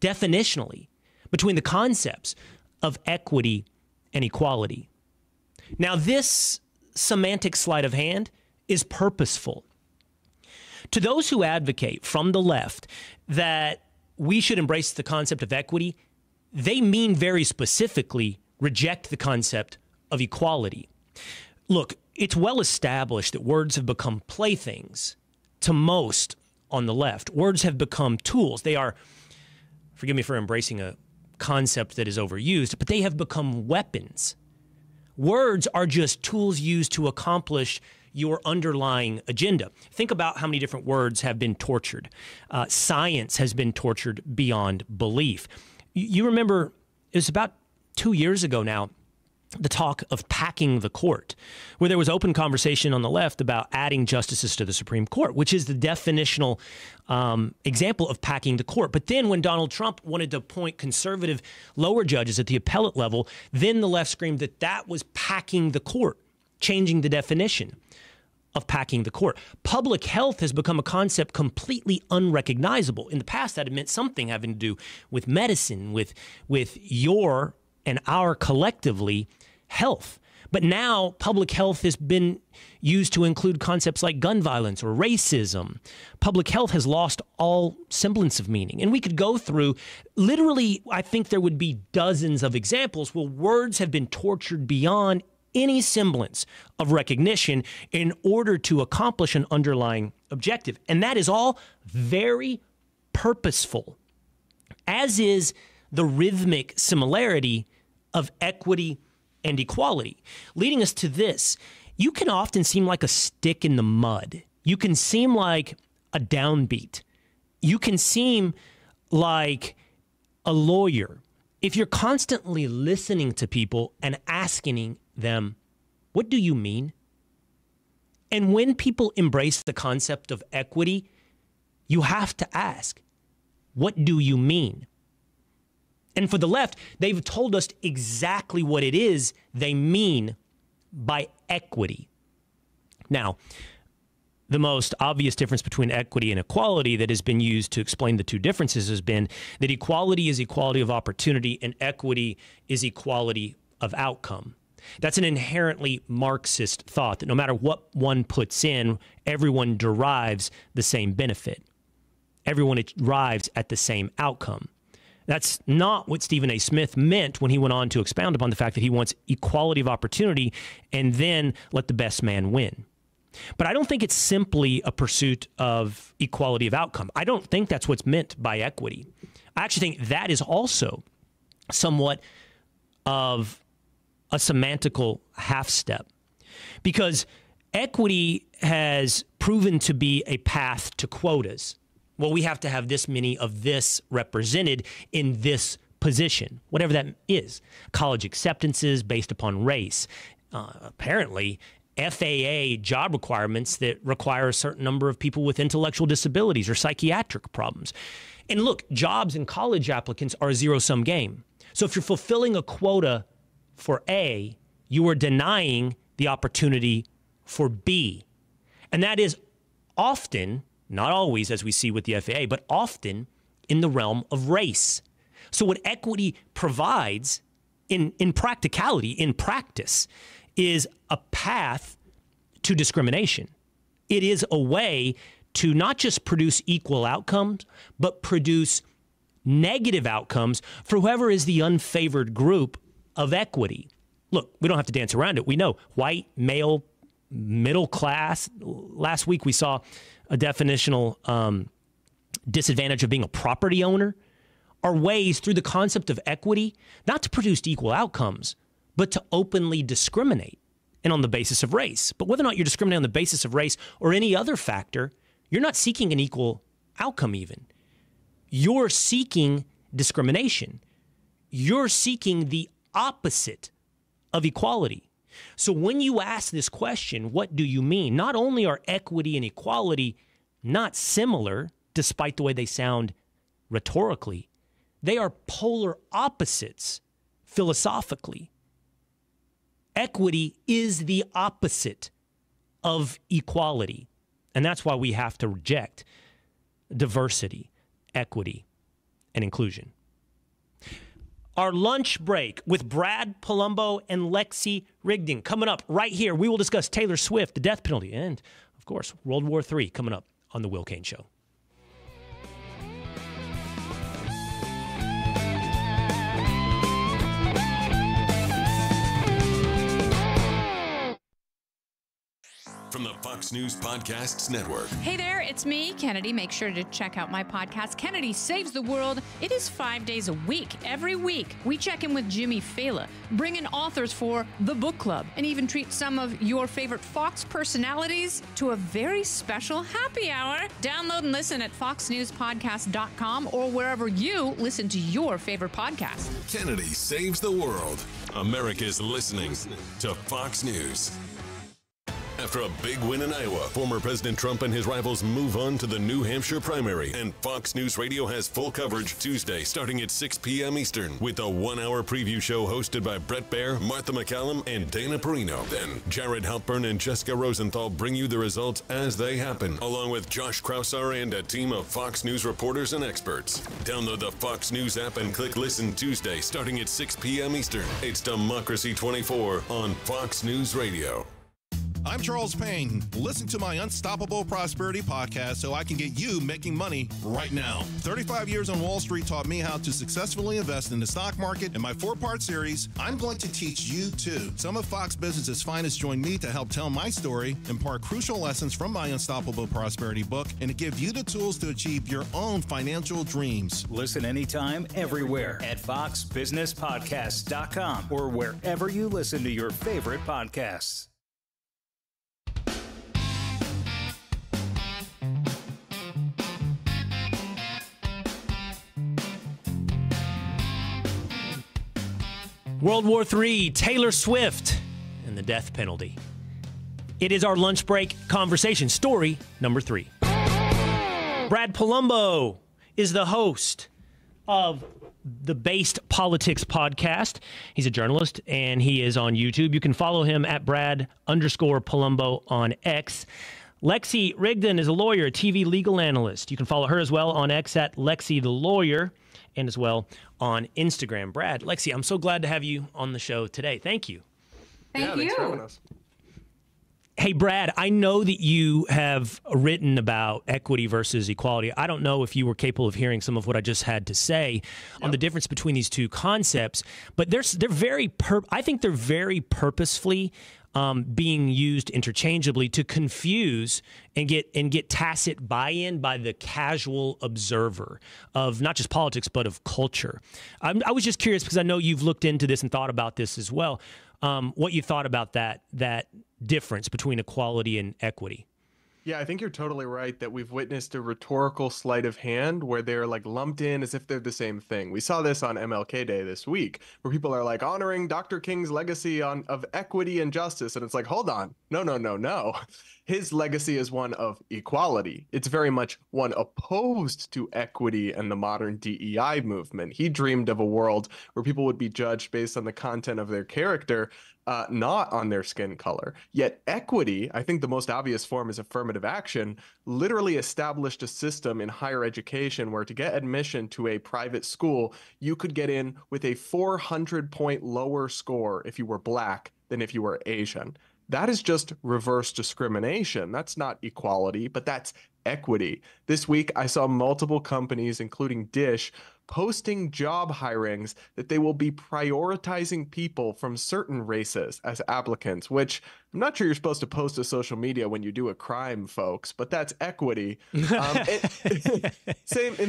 definitionally, between the concepts of equity and equality. Now, this semantic sleight of hand is purposeful. To those who advocate from the left that we should embrace the concept of equity, they mean very specifically reject the concept of equality. Look, it's well established that words have become playthings to most on the left. Words have become tools. They are, forgive me for embracing a concept that is overused, but they have become weapons. Words are just tools used to accomplish your underlying agenda. Think about how many different words have been tortured. Science has been tortured beyond belief. You remember, it was about 2 years ago now, the talk of packing the court, where there was open conversation on the left about adding justices to the Supreme Court, which is the definitional example of packing the court. But then when Donald Trump wanted to appoint conservative lower judges at the appellate level, then the left screamed that that was packing the court, changing the definition of packing the court. Public health has become a concept completely unrecognizable. In the past, that had meant something having to do with medicine, with your and our collectively health. But now public health has been used to include concepts like gun violence or racism. Public health has lost all semblance of meaning. And we could go through literally, I think there would be dozens of examples where words have been tortured beyond any semblance of recognition in order to accomplish an underlying objective. And that is all very purposeful, as is the rhythmic similarity of equity and equality, leading us to this. You can often seem like a stick in the mud. You can seem like a downbeat. You can seem like a lawyer if you're constantly listening to people and asking them, what do you mean? And when people embrace the concept of equity, you have to ask, what do you mean? And for the left, they've told us exactly what it is they mean by equity. Now, the most obvious difference between equity and equality that has been used to explain the two differences has been that equality is equality of opportunity and equity is equality of outcome. That's an inherently Marxist thought that no matter what one puts in, everyone derives the same benefit. Everyone arrives at the same outcome. That's not what Stephen A. Smith meant when he went on to expound upon the fact that he wants equality of opportunity and then let the best man win. But I don't think it's simply a pursuit of equality of outcome. I don't think that's what's meant by equity. I actually think that is also somewhat of a semantical half step, because equity has proven to be a path to quotas. Well, we have to have this many of this represented in this position, whatever that is. College acceptances based upon race. Apparently, FAA job requirements that require a certain number of people with intellectual disabilities or psychiatric problems. And look, jobs and college applicants are a zero-sum game. So if you're fulfilling a quota for A, you are denying the opportunity for B. And that is often, not always, as we see with the FAA, but often in the realm of race. So what equity provides in practicality, in practice, is a path to discrimination. It is a way to not just produce equal outcomes, but produce negative outcomes for whoever is the unfavored group of equity. Look, we don't have to dance around it. We know white, male, middle class. Last week we saw a definitional disadvantage of being a property owner. Are ways through the concept of equity not to produce equal outcomes, but to openly discriminate, and on the basis of race. But whether or not you're discriminating on the basis of race or any other factor, you're not seeking an equal outcome even. You're seeking discrimination. You're seeking the opposite of equality. So when you ask this question, what do you mean? Not only are equity and equality not similar, despite the way they sound rhetorically, they are polar opposites philosophically. Equity is the opposite of equality. And that's why we have to reject diversity, equity, and inclusion. Our lunch break with Brad Palumbo and Lexi Rigdon. Coming up right here, we will discuss Taylor Swift, the death penalty, and, of course, World War III coming up on The Will Cain Show. From the Fox News Podcasts Network. Hey there, it's me, Kennedy. Make sure to check out my podcast, Kennedy Saves the World. It is 5 days a week. Every week, we check in with Jimmy Fallon, bring in authors for the book club, and even treat some of your favorite Fox personalities to a very special happy hour. Download and listen at foxnewspodcast.com or wherever you listen to your favorite podcast. Kennedy Saves the World. America's listening to Fox News. After a big win in Iowa, former President Trump and his rivals move on to the New Hampshire primary, and Fox News Radio has full coverage Tuesday starting at 6 p.m. Eastern with a one-hour preview show hosted by Brett Baer, Martha McCallum, and Dana Perino. Then, Jared Halpern and Jessica Rosenthal bring you the results as they happen, along with Josh Krausar and a team of Fox News reporters and experts. Download the Fox News app and click Listen Tuesday starting at 6 p.m. Eastern. It's Democracy 24 on Fox News Radio. I'm Charles Payne. Listen to my Unstoppable Prosperity podcast so I can get you making money right now. 35 years on Wall Street taught me how to successfully invest in the stock market. In my four-part series, I'm going to teach you, too. Some of Fox Business's finest join me to help tell my story, impart crucial lessons from my Unstoppable Prosperity book, and to give you the tools to achieve your own financial dreams. Listen anytime, everywhere at foxbusinesspodcasts.com or wherever you listen to your favorite podcasts. World War III, Taylor Swift, and the death penalty. It is our lunch break conversation. Story number three. Brad Palumbo is the host of the Based Politics podcast. He's a journalist, and he is on YouTube. You can follow him at Brad_Palumbo on X. Lexi Rigdon is a lawyer, a TV legal analyst. You can follow her as well on X at Lexi the Lawyer, and as well on Instagram. Brad, Lexi, I'm so glad to have you on the show today. Thank you. Thank you. Thanks for having us. Hey, Brad, I know that you have written about equity versus equality. I don't know if you were capable of hearing some of what I just had to say on the difference between these two concepts, but they're very I think they're very purposefully being used interchangeably to confuse and get tacit buy-in by the casual observer of not just politics, but of culture. I was just curious because I know you've looked into this and thought about this as well. What you thought about that difference between equality and equity? Yeah, I think you're totally right that we've witnessed a rhetorical sleight of hand where they're like lumped in as if they're the same thing. We saw this on MLK Day this week where people are like honoring Dr. King's legacy of equity and justice. And it's like, hold on. No, no, no, no. His legacy is one of equality. It's very much one opposed to equity and the modern DEI movement. He dreamed of a world where people would be judged based on the content of their character, not on their skin color. Yet equity, I think the most obvious form is affirmative action, literally established a system in higher education where to get admission to a private school, you could get in with a 400-point lower score if you were black than if you were Asian. That is just reverse discrimination. That's not equality, but that's equity. This week, I saw multiple companies, including Dish, posting job hirings that they will be prioritizing people from certain races as applicants, which I'm not sure you're supposed to post to social media when you do a crime, folks, but that's equity. In the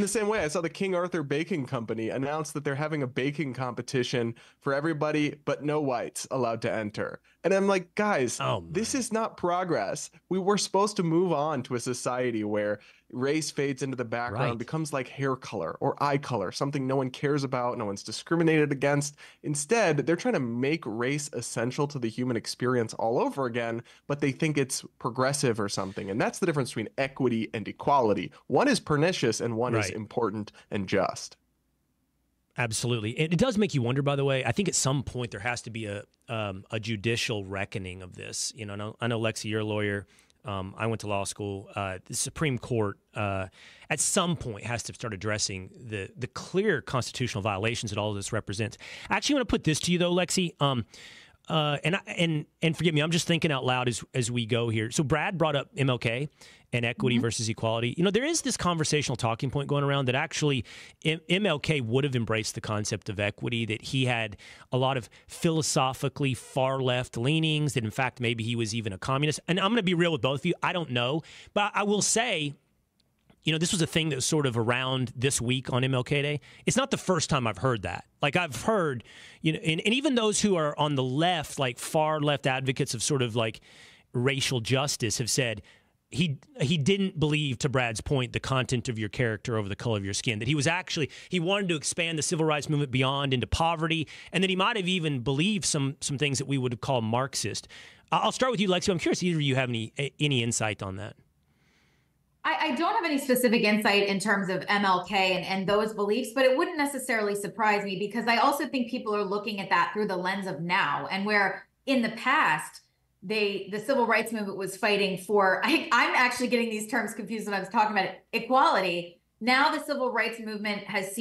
same way, I saw the King Arthur Baking Company announce that they're having a baking competition for everybody but no whites allowed to enter. And I'm like, guys, this is not progress. We were supposed to move on to a society where race fades into the background, becomes like hair color or eye color, something no one cares about, no one's discriminated against. Instead, they're trying to make race essential to the human experience all over again, but they think it's progressive or something. And that's the difference between equity and equality. One is pernicious and one is important and just. Absolutely. It does make you wonder, by the way. I think at some point there has to be a judicial reckoning of this. You know, I know, Lexi, you're a lawyer. I went to law school. The Supreme Court at some point has to start addressing the clear constitutional violations that all of this represents. I actually want to put this to you, though, Lexi, and forgive me, I'm just thinking out loud as we go here. So Brad brought up MLK and equity versus equality. You know, there is this conversational talking point going around that actually MLK would have embraced the concept of equity, that he had a lot of philosophically far left leanings, that in fact, maybe he was even a communist. And I'm going to be real with both of you. I don't know, but I will say, you know, this was a thing that was sort of around this week on MLK Day. It's not the first time I've heard that. Like, I've heard, you know, and even those who are on the left, like far left advocates of sort of like racial justice, have said he didn't believe, to Brad's point, the content of your character over the color of your skin, that he was actually, he wanted to expand the civil rights movement beyond into poverty, and that he might have even believed some things that we would call Marxist. I'll start with you, Lexi. I'm curious, either of you have any insight on that? I don't have any specific insight in terms of MLK and those beliefs, but it wouldn't necessarily surprise me, because I also think people are looking at that through the lens of now, and where in the past, the civil rights movement was fighting for, I'm actually getting these terms confused when I was talking about it, equality. Now the civil rights movement has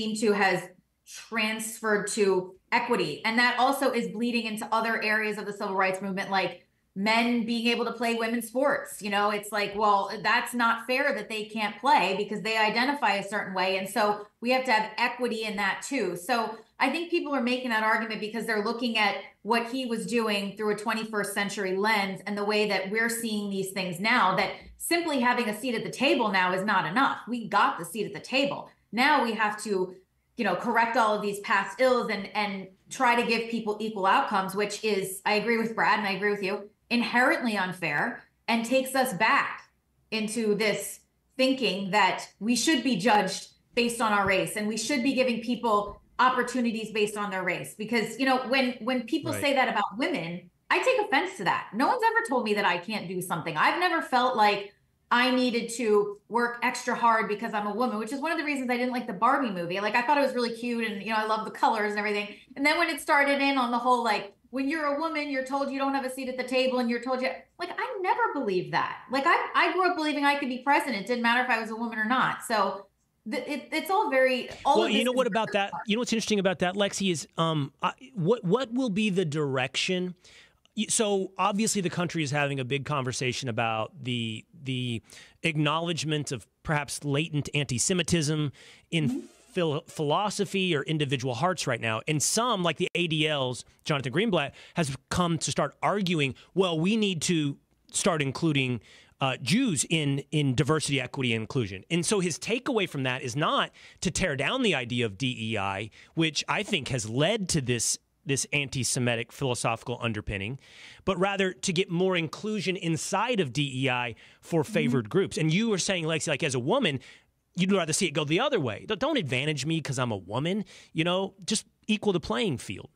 transferred to equity. And that also is bleeding into other areas of the civil rights movement, like men being able to play women's sports. You know, it's like, well, that's not fair that they can't play because they identify a certain way. And so we have to have equity in that too. So I think people are making that argument because they're looking at what he was doing through a 21st century lens and the way that we're seeing these things now, that simply having a seat at the table now is not enough. We got the seat at the table. Now we have to, you know, correct all of these past ills and try to give people equal outcomes, which is, I agree with Brad and I agree with you, inherently unfair, and takes us back into this thinking that we should be judged based on our race and we should be giving people opportunities based on their race. Because, you know, when people say that about women, I take offense to that. No one's ever told me that I can't do something. I've never felt like I needed to work extra hard because I'm a woman, which is one of the reasons I didn't like the Barbie movie. Like, I thought it was really cute and, you know, I love the colors and everything. And then when it started in on the whole, like, when you're a woman, you're told you don't have a seat at the table and you're told you, like, I never believed that. Like, I grew up believing I could be president. It didn't matter if I was a woman or not. So it's all very, all well, you know what about that? You know what's interesting about that, Lexi, is what will be the direction So obviously the country is having a big conversation about the acknowledgement of perhaps latent anti-Semitism in philosophy or individual hearts right now. And some, like the ADL's Jonathan Greenblatt, has come to start arguing, well, we need to start including Jews in diversity, equity, and inclusion. And so his takeaway from that is not to tear down the idea of DEI, which I think has led to this anti-Semitic philosophical underpinning, but rather to get more inclusion inside of DEI for favored groups. And you were saying, Lexi, like as a woman, you'd rather see it go the other way. Don't advantage me because I'm a woman, you know, just equal the playing field.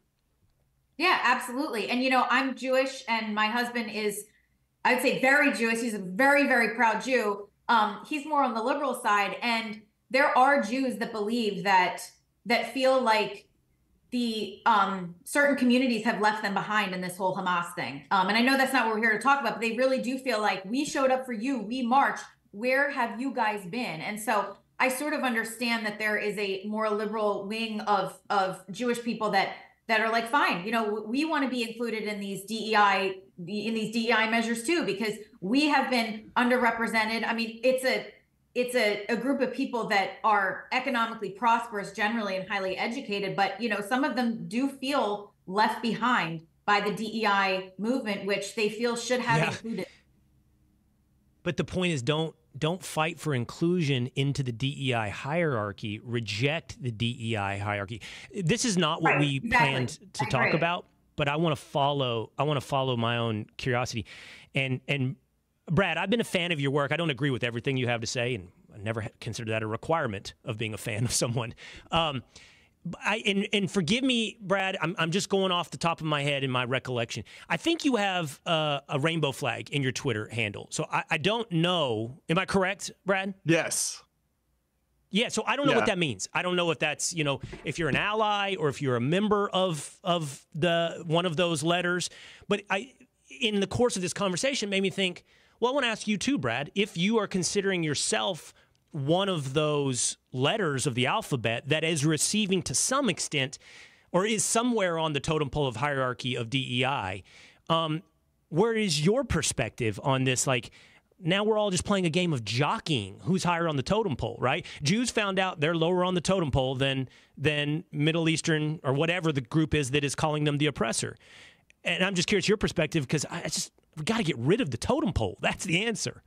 Yeah, absolutely. And, you know, I'm Jewish and my husband is, I would say, very Jewish. He's a very, very proud Jew. He's more on the liberal side. And there are Jews that believe that feel like the certain communities have left them behind in this whole Hamas thing. And I know that's not what we're here to talk about, but they really do feel like we showed up for you, we marched, where have you guys been? And so I sort of understand that there is a more liberal wing of Jewish people that are like, fine, you know, we want to be included in these DEI measures too, because we have been underrepresented. I mean, it's a group of people that are economically prosperous generally and highly educated, but, you know, some of them do feel left behind by the DEI movement, which they feel should have included. But the point is, don't fight for inclusion into the DEI hierarchy. Reject the DEI hierarchy. This is not what we planned to talk about, but I want to follow my own curiosity. And Brad, I've been a fan of your work. I don't agree with everything you have to say, and I never consider that a requirement of being a fan of someone. And forgive me, Brad, I'm just going off the top of my head in my recollection. I think you have a rainbow flag in your Twitter handle. So I don't know. Am I correct, Brad? Yes. Yeah, so I don't know what that means. I don't know if that's, you know, if you're an ally or if you're a member of the one of those letters. But in the course of this conversation, it made me think, well, I want to ask you too, Brad, if you are considering yourself one of those letters of the alphabet that is receiving to some extent or is somewhere on the totem pole of hierarchy of DEI, where is your perspective on this? Like, now we're all just playing a game of jockeying who's higher on the totem pole, right? Jews found out they're lower on the totem pole than Middle Eastern or whatever the group is that is calling them the oppressor. And I'm just curious your perspective, because we got to get rid of the totem pole. That's the answer.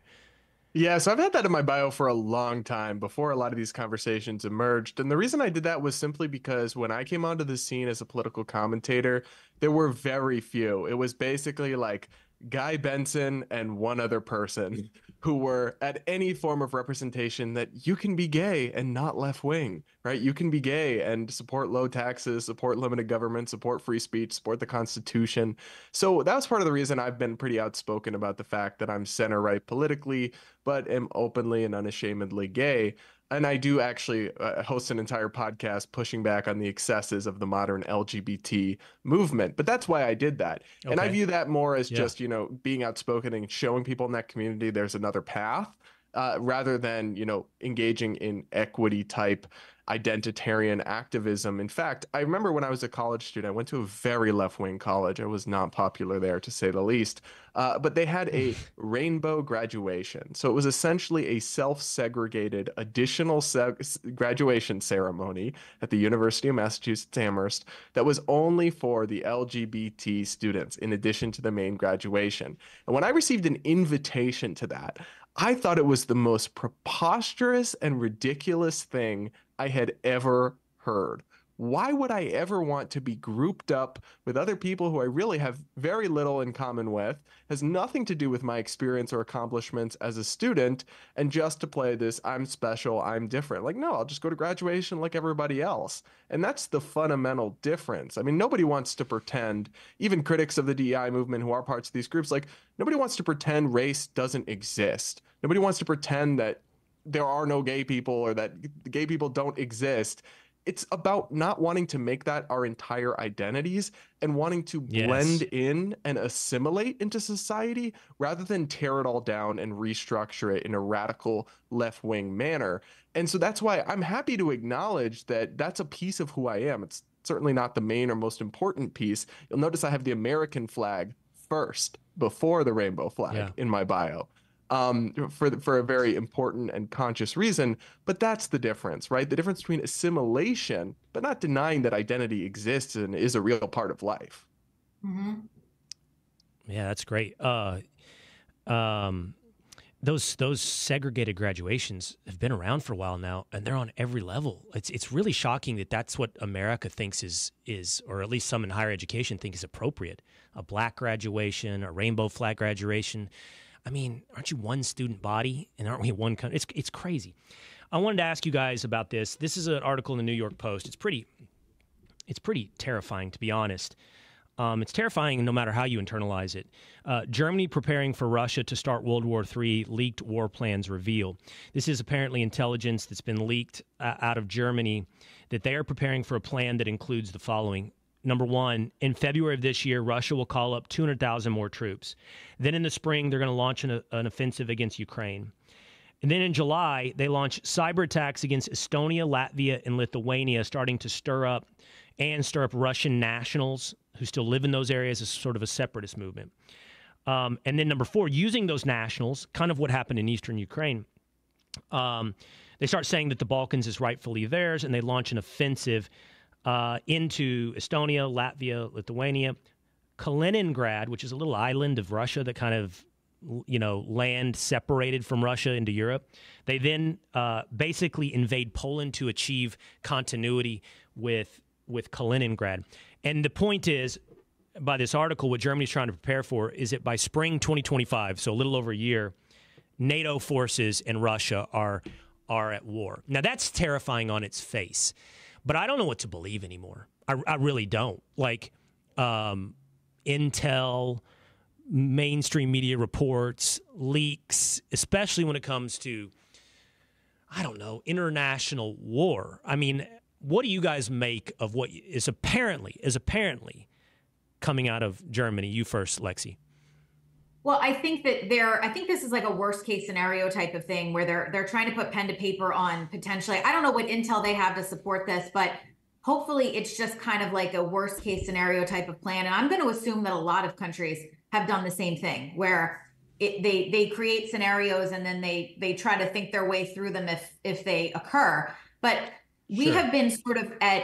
Yeah, so I've had that in my bio for a long time before a lot of these conversations emerged. And the reason I did that was simply because when I came onto the scene as a political commentator, there were very few. It was basically like Guy Benson and one other person who were at any form of representation that you can be gay and not left wing, right? You can be gay and support low taxes, support limited government, support free speech, support the Constitution. So that's part of the reason I've been pretty outspoken about the fact that I'm center right politically, but am openly and unashamedly gay. And I do actually host an entire podcast pushing back on the excesses of the modern LGBT movement. But that's why I did that. Okay. And I view that more as just, you know, being outspoken and showing people in that community there's another path rather than, you know, engaging in equity type identitarian activism. In fact, I remember when I was a college student, I went to a very left wing college. I was not popular there, to say the least. But they had a rainbow graduation. So it was essentially a self-segregated additional graduation ceremony at the University of Massachusetts Amherst that was only for the LGBT students in addition to the main graduation. And when I received an invitation to that, I thought it was the most preposterous and ridiculous thing I had ever heard. Why would I ever want to be grouped up with other people who I really have very little in common with, has nothing to do with my experience or accomplishments as a student, and just to play this, I'm special, I'm different. Like, no, I'll just go to graduation like everybody else. And that's the fundamental difference. I mean, nobody wants to pretend, even critics of the DEI movement who are parts of these groups, like, nobody wants to pretend race doesn't exist. Nobody wants to pretend that there are no gay people or that gay people don't exist. It's about not wanting to make that our entire identities and wanting to blend in and assimilate into society rather than tear it all down and restructure it in a radical left-wing manner. And so that's why I'm happy to acknowledge that that's a piece of who I am. It's certainly not the main or most important piece. You'll notice I have the American flag first before the rainbow flag in my bio. For a very important and conscious reason. But that's the difference, right? The difference between assimilation, but not denying that identity exists and is a real part of life. Mm-hmm. Yeah, that's great. Those segregated graduations have been around for a while now, and they're on every level. It's really shocking that that's what America thinks is, or at least some in higher education think is appropriate. A black graduation, a rainbow flag graduation. I mean, aren't you one student body, and aren't we one country? It's crazy. I wanted to ask you guys about this. This is an article in the New York Post. It's pretty terrifying, to be honest. It's terrifying no matter how you internalize it. Germany preparing for Russia to start World War III, leaked war plans reveal. This is apparently intelligence that's been leaked out of Germany, that they are preparing for a plan that includes the following. Number one, in February of this year, Russia will call up 200,000 more troops. Then in the spring, they're going to launch an offensive against Ukraine. And then in July, they launch cyber attacks against Estonia, Latvia, and Lithuania, starting to stir up Russian nationals who still live in those areas as sort of a separatist movement. And then number four, using those nationals, kind of what happened in eastern Ukraine, they start saying that the Balkans is rightfully theirs, and they launch an offensive into Estonia, Latvia, Lithuania, Kaliningrad, which is a little island of Russia that kind of, land separated from Russia into Europe. They then basically invade Poland to achieve continuity with Kaliningrad. And the point is, by this article, what Germany's trying to prepare for is that by spring 2025, so a little over a year, NATO forces and Russia are at war. Now, that's terrifying on its face. But I don't know what to believe anymore. I really don't. Like intel, mainstream media reports, leaks, especially when it comes to, I don't know, international war. I mean, what do you guys make of what is apparently coming out of Germany? You first, Lexi. Well, I think that I think this is like a worst case scenario type of thing where they're trying to put pen to paper on potentially, I don't know what intel they have to support this, but hopefully it's just kind of like a worst case scenario type of plan. And I'm going to assume that a lot of countries have done the same thing where they create scenarios and then they try to think their way through them if they occur. But we have been sort of at,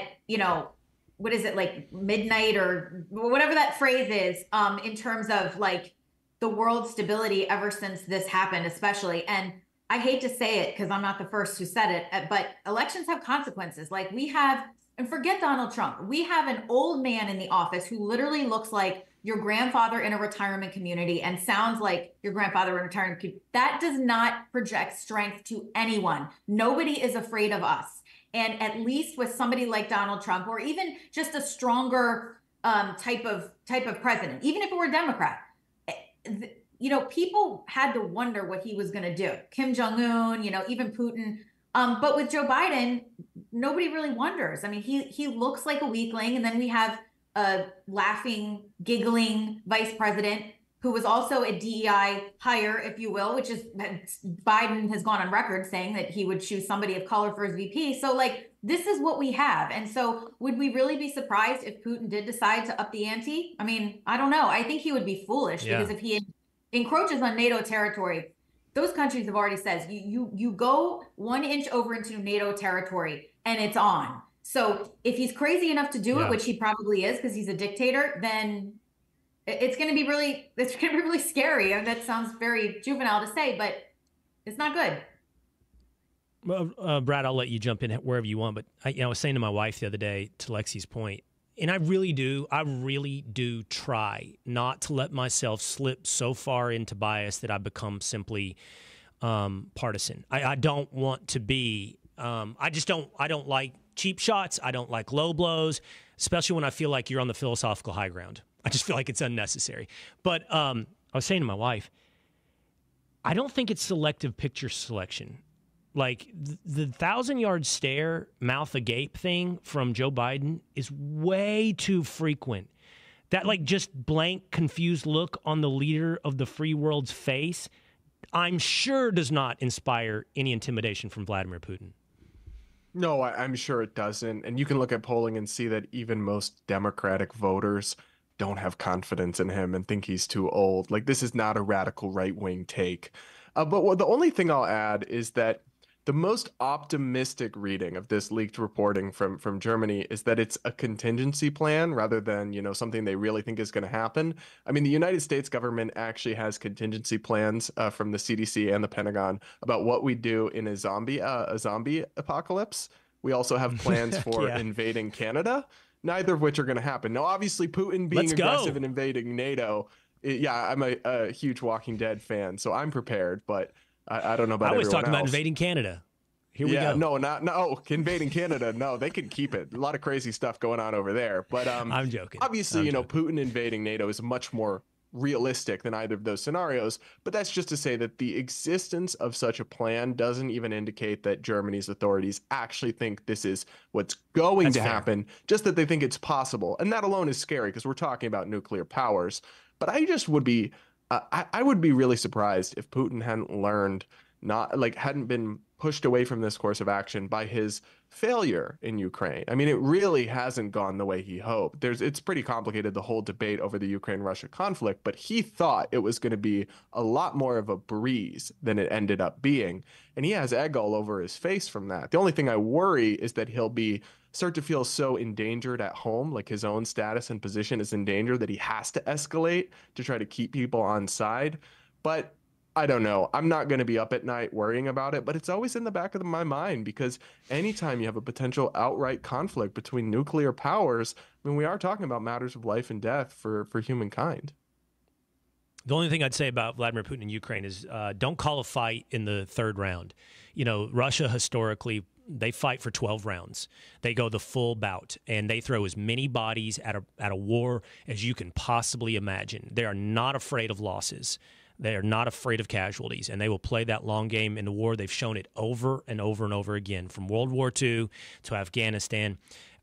what is it, like midnight or whatever that phrase is, in terms of like the world's stability ever since this happened, especially. And I hate to say it because I'm not the first who said it, but elections have consequences. Like we have, and forget Donald Trump, we have an old man in the office who literally looks like your grandfather in a retirement community and sounds like your grandfather in a retirement community. That does not project strength to anyone. Nobody is afraid of us. And at least with somebody like Donald Trump, or even just a stronger type of president, even if it were a Democrat, people had to wonder what he was going to do. Kim Jong-un, even Putin. But with Joe Biden, nobody really wonders. I mean, he looks like a weakling. And then we have a laughing, giggling vice president who was also a DEI hire, if you will, which is Biden has gone on record saying that he would choose somebody of color for his VP. So like, this is what we have. And so would we really be surprised if Putin did decide to up the ante? I mean, I don't know. I think he would be foolish because if he encroaches on NATO territory, those countries have already said you go 1 inch over into NATO territory and it's on. So if he's crazy enough to do it, which he probably is because he's a dictator, then it's going to be really scary. I mean, that sounds very juvenile to say, but it's not good. Well, Brad, I'll let you jump in wherever you want, but I was saying to my wife the other day, to Lexi's point, and I really do try not to let myself slip so far into bias that I become simply partisan. I don't want to be. I don't like cheap shots. I don't like low blows, especially when I feel like you're on the philosophical high ground. I just feel like it's unnecessary. But I was saying to my wife, I don't think it's selective picture selection. Like the 1,000-yard stare, mouth agape thing from Joe Biden is way too frequent. That like just blank, confused look on the leader of the free world's face, I'm sure does not inspire any intimidation from Vladimir Putin. No, I'm sure it doesn't. And you can look at polling and see that even most Democratic voters don't have confidence in him and think he's too old. Like, this is not a radical right-wing take. But the only thing I'll add is that the most optimistic reading of this leaked reporting from Germany is that it's a contingency plan rather than, you know, something they really think is going to happen. I mean, the United States government actually has contingency plans from the CDC and the Pentagon about what we do in a zombie apocalypse. We also have plans for invading Canada, neither of which are going to happen. Now, obviously, Putin being aggressive and invading NATO. I'm a huge Walking Dead fan, so I'm prepared, but I don't know about everyone else. I always talk about invading Canada. Here we go. No, invading Canada. No, they can keep it. A lot of crazy stuff going on over there. But I'm joking. Obviously, you know, Putin invading NATO is much more realistic than either of those scenarios. But that's just to say that the existence of such a plan doesn't even indicate that Germany's authorities actually think this is what's going to happen, just that they think it's possible. And that alone is scary because we're talking about nuclear powers. But I just would be I would be really surprised if Putin hadn't learned, hadn't been pushed away from this course of action by his failure in Ukraine. I mean, it really hasn't gone the way he hoped. It's pretty complicated, the whole debate over the Ukraine-Russia conflict, but he thought it was going to be a lot more of a breeze than it ended up being. And he has egg all over his face from that. The only thing I worry is that he'll start to feel so endangered at home, like his own status and position is in danger, that he has to escalate to try to keep people on side. But I don't know. I'm not going to be up at night worrying about it, but it's always in the back of my mind, because anytime you have a potential outright conflict between nuclear powers, I mean, we are talking about matters of life and death for humankind. The only thing I'd say about Vladimir Putin and Ukraine is don't call a fight in the third round. You know, Russia historically, they fight for 12 rounds. They go the full bout, and they throw as many bodies at a war as you can possibly imagine. They are not afraid of losses. They are not afraid of casualties, and they will play that long game in the war. They've shown it over and over and over again, from World War II to Afghanistan.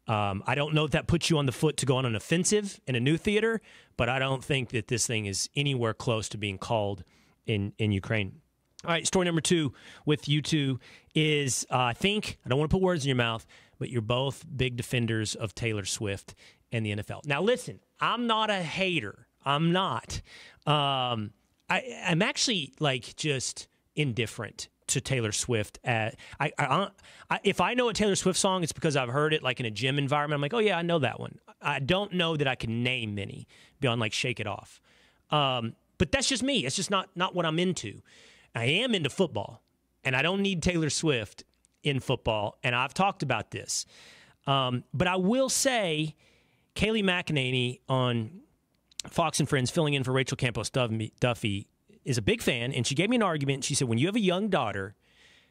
I don't know if that puts you on the foot to go on an offensive in a new theater, but I don't think that this thing is anywhere close to being called in Ukraine. All right, story number two with you two is, I don't want to put words in your mouth, but you're both big defenders of Taylor Swift and the NFL. Now, listen, I'm not a hater. I'm not. I'm actually, like, just indifferent to Taylor Swift. If I know a Taylor Swift song, it's because I've heard it, like, in a gym environment. I'm like, oh, yeah, I know that one. I don't know that I can name many beyond, like, Shake It Off. But that's just me. It's just not what I'm into. I am into football, and I don't need Taylor Swift in football, and I've talked about this. But I will say Kayleigh McEnany on Fox and Friends, filling in for Rachel Campos Duffy, is a big fan, and she gave me an argument. She said, when you have a young daughter,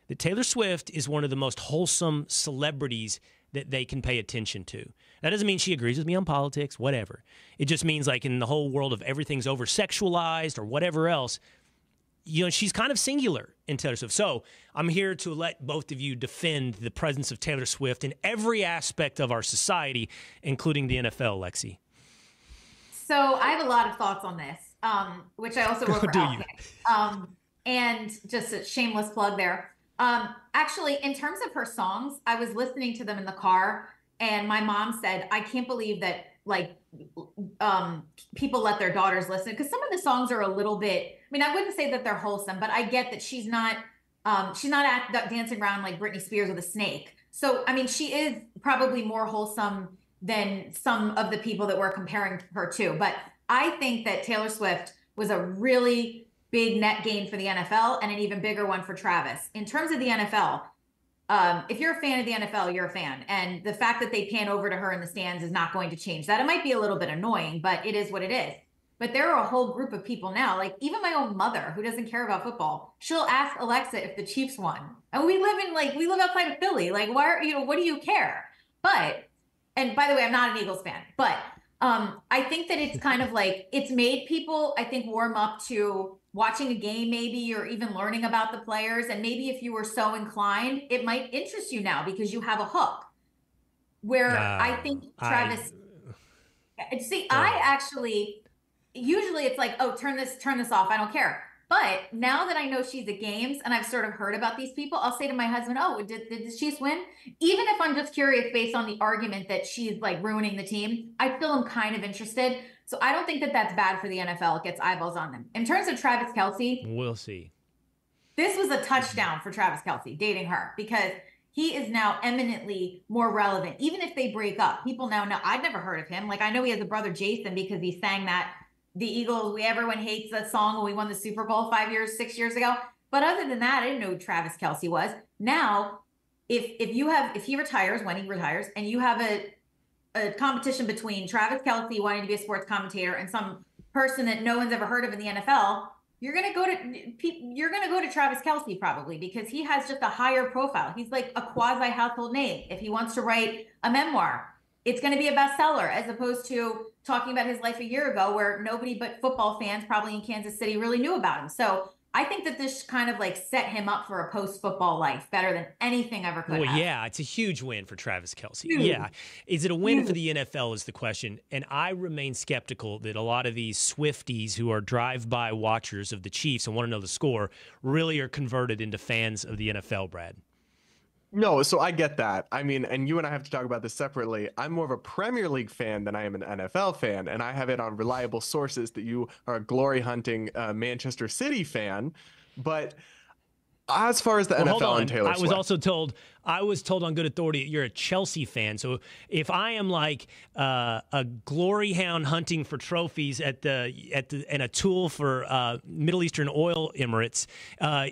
that Taylor Swift is one of the most wholesome celebrities that they can pay attention to. That doesn't mean she agrees with me on politics, whatever. It just means, like, in the whole world of everything's over-sexualized or whatever else, you know, she's kind of singular in Taylor Swift. So I'm here to let both of you defend the presence of Taylor Swift in every aspect of our society, including the NFL, Lexi. So I have a lot of thoughts on this, which I also work for MLK. And just a shameless plug there. Actually, in terms of her songs, I was listening to them in the car, and my mom said, I can't believe that, like, people let their daughters listen, because some of the songs are a little bit, I mean, I wouldn't say that they're wholesome, but I get that she's not dancing around like Britney Spears with a snake. So, I mean, she is probably more wholesome than some of the people that we're comparing her to. But I think that Taylor Swift was a really big net gain for the NFL, and an even bigger one for Travis. In terms of the NFL, if you're a fan of the NFL, you're a fan. And the fact that they pan over to her in the stands is not going to change that. It might be a little bit annoying, but it is what it is. But there are a whole group of people now, like even my own mother, who doesn't care about football, she'll ask Alexa if the Chiefs won. And we live outside of Philly. Like, why are, you know, what do you care? But, and by the way, I'm not an Eagles fan, but I think that it's kind of like, it's made people, I think, warm up to watching a game maybe, or even learning about the players. And maybe if you were so inclined, it might interest you now because you have a hook. Where I think Travis, I actually, usually it's like, oh, turn this off, I don't care. But now that I know she's at games and I've sort of heard about these people, I'll say to my husband, oh, did the Chiefs win? Even if I'm just curious based on the argument that she's like ruining the team, I feel I'm kind of interested. So I don't think that that's bad for the NFL. It gets eyeballs on them. In terms of Travis Kelce, we'll see. This was a touchdown for Travis Kelce, dating her, because he is now eminently more relevant. Even if they break up, people now know. I'd never heard of him. Like, I know he has a brother, Jason, because he sang that the Eagles, everyone hates that song when we won the Super Bowl 6 years ago. But other than that, I didn't know who Travis Kelce was. Now, if he retires, when he retires, and you have a competition between Travis Kelce wanting to be a sports commentator and some person that no one's ever heard of in the NFL, you're going to go to Travis Kelce probably, because he has just a higher profile. He's like a quasi household name. If he wants to write a memoir, it's going to be a bestseller, as opposed to talking about his life a year ago where nobody but football fans probably in Kansas City really knew about him. So I think that this kind of like set him up for a post-football life better than anything ever could have. Yeah, it's a huge win for Travis Kelce. Dude. Yeah. Is it a win for the NFL is the question. And I remain skeptical that a lot of these Swifties who are drive-by watchers of the Chiefs and want to know the score really are converted into fans of the NFL, Brad. No, so I get that. I mean, and you and I have to talk about this separately. I'm more of a Premier League fan than I am an NFL fan, and I have it on reliable sources that you are a glory-hunting Manchester City fan. But as far as the NFL and Taylor Swift, I was told on good authority that you're a Chelsea fan. So if I am like a glory hound hunting for trophies and a tool for Middle Eastern oil emirates,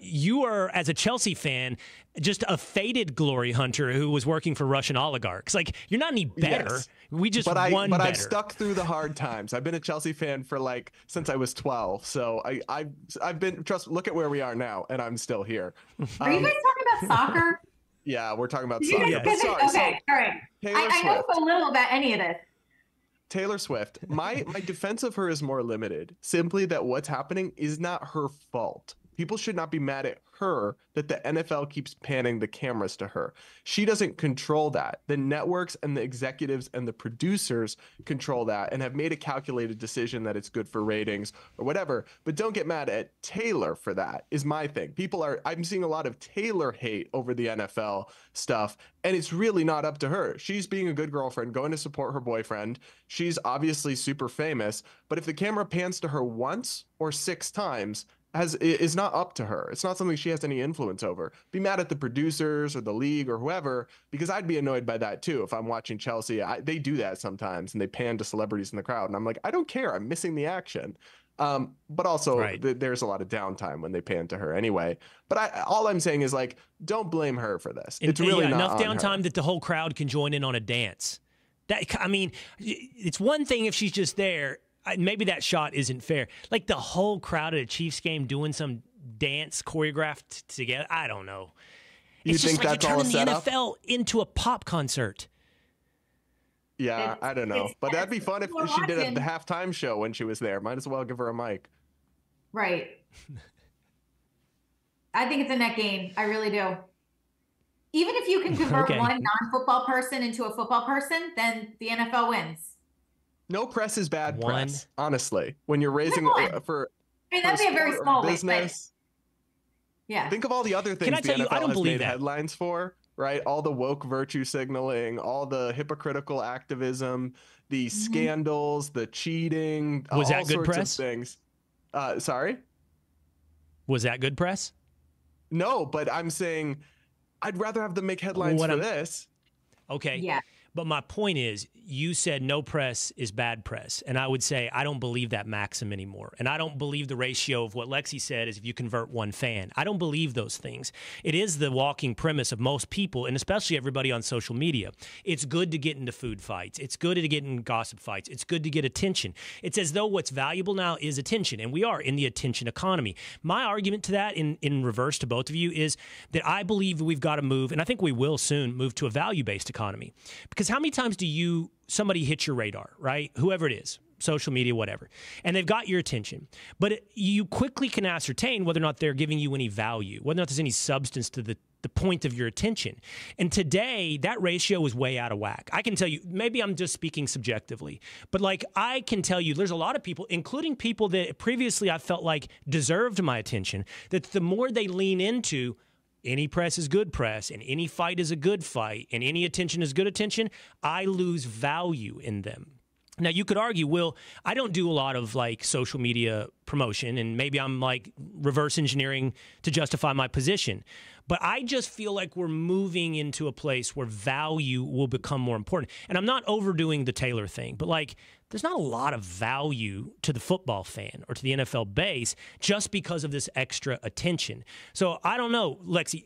you are, as a Chelsea fan, just a faded glory hunter who was working for Russian oligarchs. Like, you're not any better. Yes. We just won better. But I've stuck through the hard times. I've been a Chelsea fan for since I was 12. So I've been, look at where we are now, and I'm still here. Are you guys talking about soccer? Yeah, we're talking about soccer. All right. I know so little about any of this. Taylor Swift, my defense of her is more limited. Simply that what's happening is not her fault. People should not be mad at her that the NFL keeps panning the cameras to her. She doesn't control that. The networks and the executives and the producers control that and have made a calculated decision that it's good for ratings or whatever. But don't get mad at Taylor for that, is my thing. I'm seeing a lot of Taylor hate over the NFL stuff, and it's really not up to her. She's being a good girlfriend, going to support her boyfriend. She's obviously super famous, but if the camera pans to her once or six times, is not up to her. It's not something she has any influence over. Be mad at the producers or the league or whoever, because I'd be annoyed by that too. If I'm watching Chelsea, they do that sometimes, and they pan to celebrities in the crowd, and I'm like, I don't care. I'm missing the action. But also, right, there's a lot of downtime when they pan to her anyway. But all I'm saying is, don't blame her for this. It's really not enough downtime that the whole crowd can join in on a dance. It's one thing if she's just there. Maybe that shot isn't fair. The whole crowd at a Chiefs game doing some dance choreographed together. I don't know. It's just like you're turning the NFL into a pop concert. Yeah, I don't know. But that'd be fun if she did the halftime show when she was there. Might as well give her a mic. Right. I think it's a net gain. I really do. Even if you can convert one non-football person into a football person, then the NFL wins. No press is bad press, honestly. When you're raising for that'd be a very small business. Yeah. Think of all the other things the NFL has made headlines for, right? All the woke virtue signaling, all the hypocritical activism, the scandals, the cheating, all sorts of things. Sorry? Was that good press? No, but I'm saying I'd rather have them make headlines for this. Okay. Yeah. But my point is, you said no press is bad press. And I would say I don't believe that maxim anymore. And I don't believe the ratio of what Lexi said is if you convert one fan. I don't believe those things. It is the walking premise of most people, and especially everybody on social media. It's good to get into food fights. It's good to get into gossip fights. It's good to get attention. It's as though what's valuable now is attention. And we are in the attention economy. My argument to that, in reverse to both of you, is that I believe we've got to move, and I think we will soon move to a value-based economy. Because how many times do somebody hits your radar, right? Whoever it is, social media, whatever, and they've got your attention. But you quickly can ascertain whether or not they're giving you any value, whether or not there's any substance to the point of your attention. And today, that ratio is way out of whack. I can tell you, maybe I'm just speaking subjectively, but I can tell you there's a lot of people, including people that previously I felt like deserved my attention, that the more they lean into any press is good press, and any fight is a good fight, and any attention is good attention, I lose value in them. Now, you could argue, Will, I don't do a lot of, like, social media promotion, and maybe I'm, like, reverse engineering to justify my position. But I just feel like we're moving into a place where value will become more important. And I'm not overdoing the Taylor thing, but, like, there's not a lot of value to the football fan or to the NFL base just because of this extra attention. So I don't know, Lexi,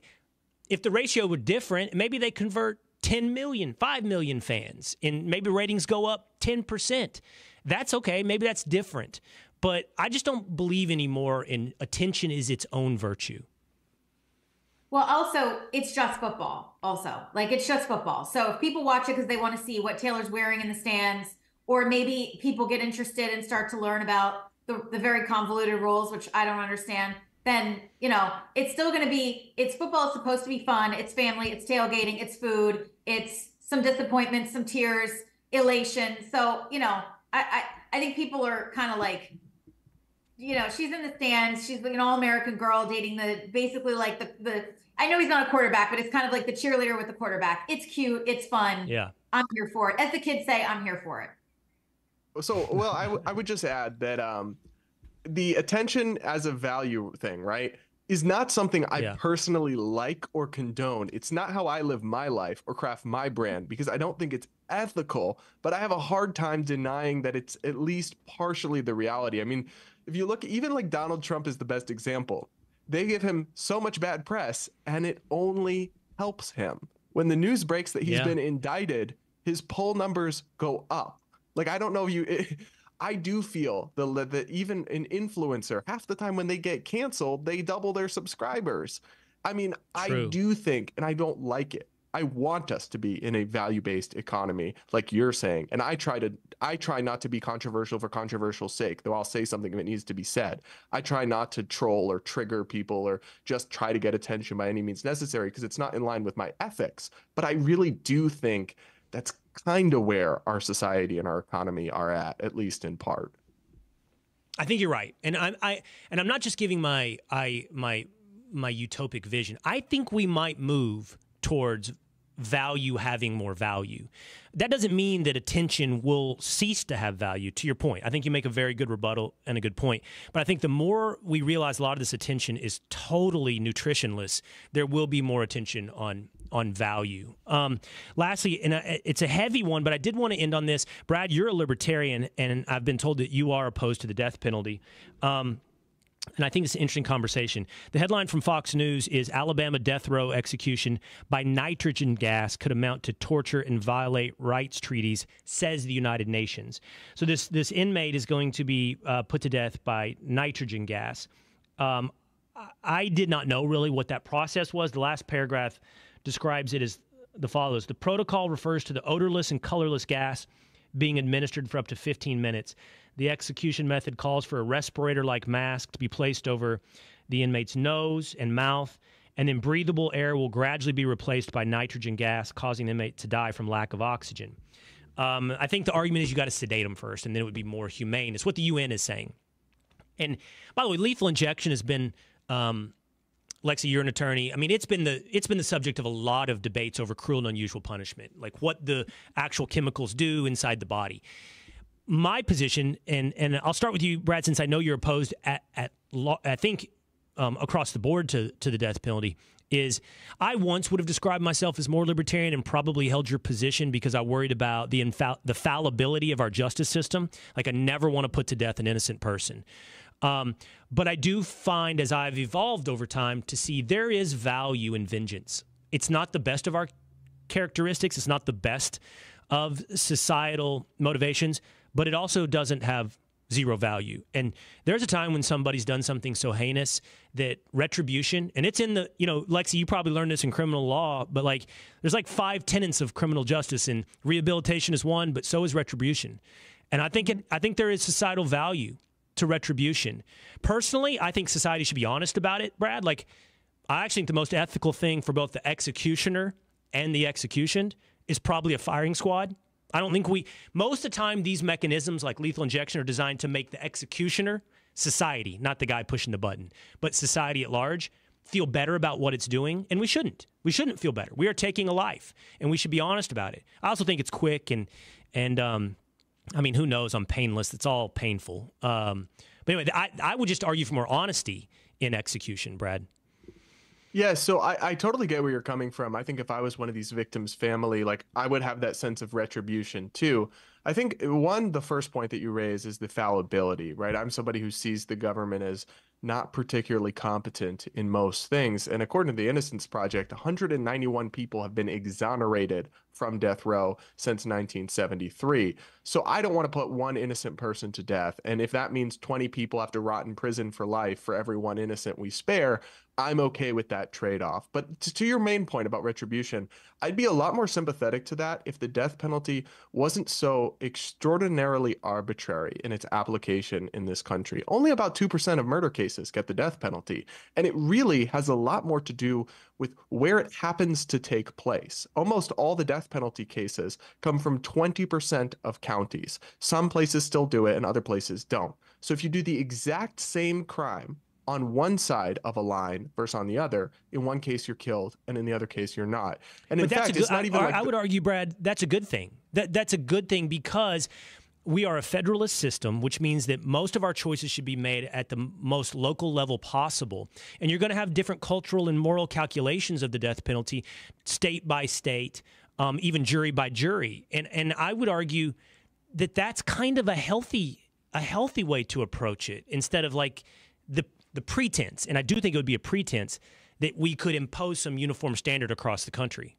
if the ratio were different, maybe they convert 10 million, 5 million fans, and maybe ratings go up 10%. That's okay. Maybe that's different. But I just don't believe anymore in attention is its own virtue. Well, also, it's just football also. Like, it's just football. So if people watch it because they want to see what Taylor's wearing in the stands, or maybe people get interested and start to learn about the very convoluted rules, which I don't understand, then, you know, it's still going to be, it's football, it's supposed to be fun, it's family, it's tailgating, it's food, it's some disappointments, some tears, elation. So, you know, I think people are kind of like, you know, she's in the stands, she's like an all-American girl dating the, basically like the I know he's not a quarterback, but it's kind of like the cheerleader with the quarterback. It's cute, it's fun. Yeah, I'm here for it. As the kids say, I'm here for it. So, well, I would just add that, the attention as a value thing, right, is not something I personally like or condone. It's not how I live my life or craft my brand, because I don't think it's ethical, but I have a hard time denying that it's at least partially the reality. I mean, if you look, even like Donald Trump is the best example. They give him so much bad press, and it only helps him. When the news breaks that he's been indicted, his poll numbers go up. Like, I don't know if you... I do feel that even an influencer, half the time when they get canceled, they double their subscribers. I mean, true. I do think, and I don't like it. I want us to be in a value-based economy, like you're saying. And I try not to be controversial for controversial's sake, though I'll say something if it needs to be said. I try not to troll or trigger people or just try to get attention by any means necessary, because it's not in line with my ethics. But I really do think that's kind of where our society and our economy are at least in part. I think you're right. And I'm not just giving my utopic vision. I think we might move towards value having more value. That doesn't mean that attention will cease to have value, to your point. I think you make a very good rebuttal and a good point. But I think the more we realize a lot of this attention is totally nutritionless, there will be more attention on value. Lastly, and it's a heavy one, but I did want to end on this. Brad, you're a libertarian, and I've been told that you are opposed to the death penalty. And I think it's an interesting conversation. The headline from Fox News is Alabama death row execution by nitrogen gas could amount to torture and violate rights treaties, says the United Nations. So this inmate is going to be put to death by nitrogen gas. I did not know really what that process was. The last paragraph describes it as the follows. The protocol refers to the odorless and colorless gas being administered for up to 15 minutes. The execution method calls for a respirator-like mask to be placed over the inmate's nose and mouth, and then breathable air will gradually be replaced by nitrogen gas, causing the inmate to die from lack of oxygen. I think the argument is you got to sedate them first, and then it would be more humane. It's what the UN is saying. And by the way, lethal injection has been, Lexi, you're an attorney. I mean, it's been the subject of a lot of debates over cruel and unusual punishment, like what the actual chemicals do inside the body. My position, and I'll start with you, Brad, since I know you're opposed I think across the board to the death penalty, is I once would have described myself as more libertarian and probably held your position because I worried about the fallibility of our justice system. Like, I never want to put to death an innocent person. But I do find, as I've evolved over time, to see there is value in vengeance. It's not the best of our characteristics. It's not the best of societal motivations, but it also doesn't have zero value. And there's a time when somebody's done something so heinous that retribution, and it's in the, you know, Lexi, you probably learned this in criminal law, but like there's like 5 tenets of criminal justice, and rehabilitation is one, but so is retribution. And I think there is societal value to retribution. Personally, I think society should be honest about it, Brad. Like, I actually think the most ethical thing for both the executioner and the executioned is probably a firing squad. I don't think most of the time these mechanisms like lethal injection are designed to make the executioner, society, not the guy pushing the button, but society at large, feel better about what it's doing. And we shouldn't. We shouldn't feel better. We are taking a life, and we should be honest about it. I also think it's quick, and I mean, who knows? I'm painless. It's all painful. But anyway, I would just argue for more honesty in execution, Brad. Yeah, so I totally get where you're coming from. I think if I was one of these victims' family, like I would have that sense of retribution too. I think one, the first point that you raise is the fallibility, right? I'm somebody who sees the government as not particularly competent in most things. And according to the Innocence Project, 191 people have been exonerated from death row since 1973. So I don't want to put one innocent person to death. And if that means 20 people have to rot in prison for life for every one innocent we spare, I'm okay with that trade-off. But to your main point about retribution, I'd be a lot more sympathetic to that if the death penalty wasn't so extraordinarily arbitrary in its application in this country. Only about 2% of murder cases get the death penalty. And it really has a lot more to do with where it happens to take place. Almost all the death penalty cases come from 20% of counties. Some places still do it and other places don't. So if you do the exact same crime on one side of a line versus on the other, in one case you're killed and in the other case you're not. And in fact, it's not even like I would argue, Brad, that's a good thing. That's a good thing because we are a federalist system, which means that most of our choices should be made at the most local level possible. And you're going to have different cultural and moral calculations of the death penalty, state by state, even jury by jury. And I would argue that that's kind of a healthy way to approach it instead of like the pretense. And I do think it would be a pretense that we could impose some uniform standard across the country.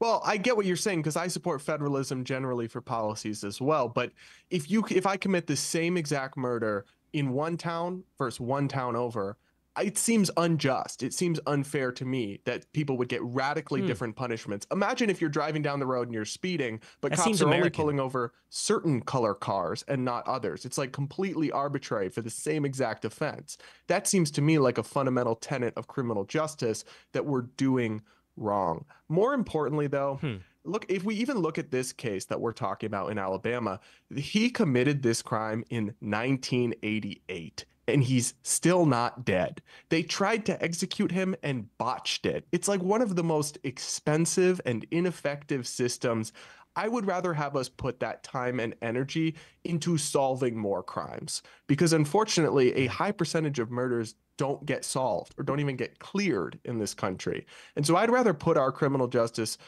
Well, I get what you're saying because I support federalism generally for policies as well. But if I commit the same exact murder in one town versus one town over, it seems unjust. It seems unfair to me that people would get radically different punishments. Imagine if you're driving down the road and you're speeding, but that cops are only pulling over certain color cars and not others. It's like completely arbitrary for the same exact offense. That seems to me like a fundamental tenet of criminal justice that we're doing wrong. More importantly, though, look, if we even look at this case that we're talking about in Alabama, he committed this crime in 1988. And he's still not dead. They tried to execute him and botched it. It's like one of the most expensive and ineffective systems. I would rather have us put that time and energy into solving more crimes because, unfortunately, a high percentage of murders don't get solved or don't even get cleared in this country. And so I'd rather put our criminal justice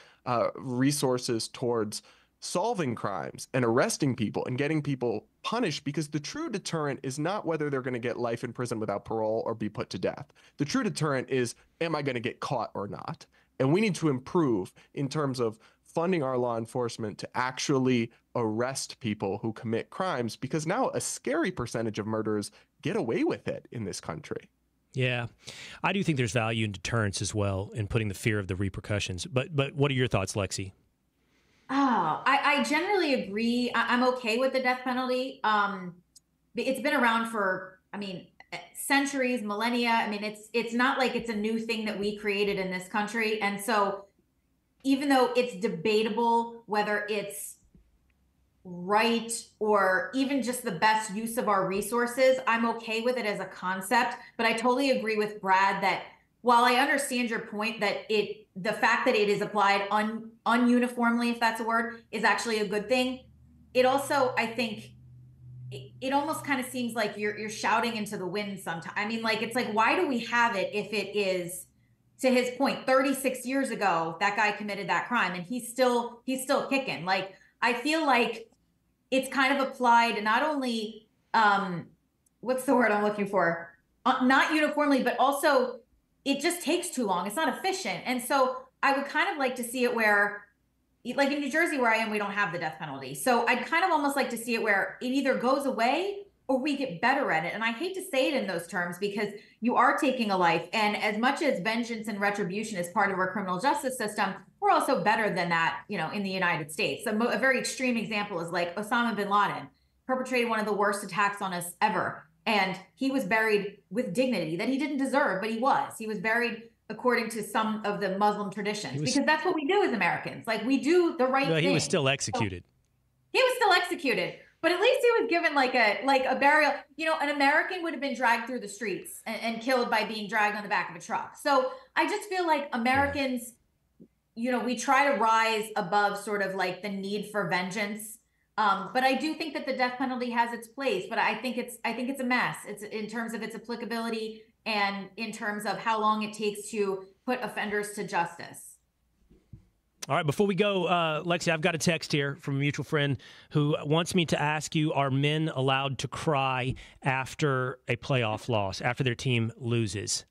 resources towards solving crimes and arresting people and getting people punished, because the true deterrent is not whether they're going to get life in prison without parole or be put to death. The true deterrent is, am I going to get caught or not? And we need to improve in terms of funding our law enforcement to actually arrest people who commit crimes, because now a scary percentage of murderers get away with it in this country. Yeah, I do think there's value in deterrence as well and putting the fear of the repercussions. But what are your thoughts, Lexi? Oh, I generally agree. I'm okay with the death penalty. It's been around for, I mean, centuries, millennia. I mean, it's not like it's a new thing that we created in this country. And so even though it's debatable whether it's right or even just the best use of our resources, I'm okay with it as a concept. But I totally agree with Brad that while I understand your point that the fact that it is applied ununiformly, if that's a word, is actually a good thing, it also, I think, it almost kind of seems like you're shouting into the wind sometimes. I mean, like, it's like, why do we have it if it is, to his point, 36 years ago, that guy committed that crime and he's still kicking. Like, I feel like it's kind of applied not only, what's the word I'm looking for? Not uniformly, but also, it just takes too long. It's not efficient. And so I would kind of like to see it where, like in New Jersey where I am, we don't have the death penalty. So I'd kind of almost like to see it where it either goes away or we get better at it. And I hate to say it in those terms because you are taking a life. And as much as vengeance and retribution is part of our criminal justice system, we're also better than that, you know, in the United States. So a very extreme example is like Osama bin Laden perpetrated one of the worst attacks on us ever. And he was buried with dignity that he didn't deserve, but he was. He was buried according to some of the Muslim traditions, because that's what we do as Americans. Like, we do the right thing. No, he was still executed. So, he was still executed, but at least he was given like a burial. You know, an American would have been dragged through the streets and killed by being dragged on the back of a truck. So I just feel like Americans, you know, we try to rise above sort of like the need for vengeance But I do think that the death penalty has its place, but I think it's a mess. It's in terms of its applicability and in terms of how long it takes to put offenders to justice. All right, before we go, Lexi, I've got a text here from a mutual friend who wants me to ask you, are men allowed to cry after a playoff loss, after their team loses?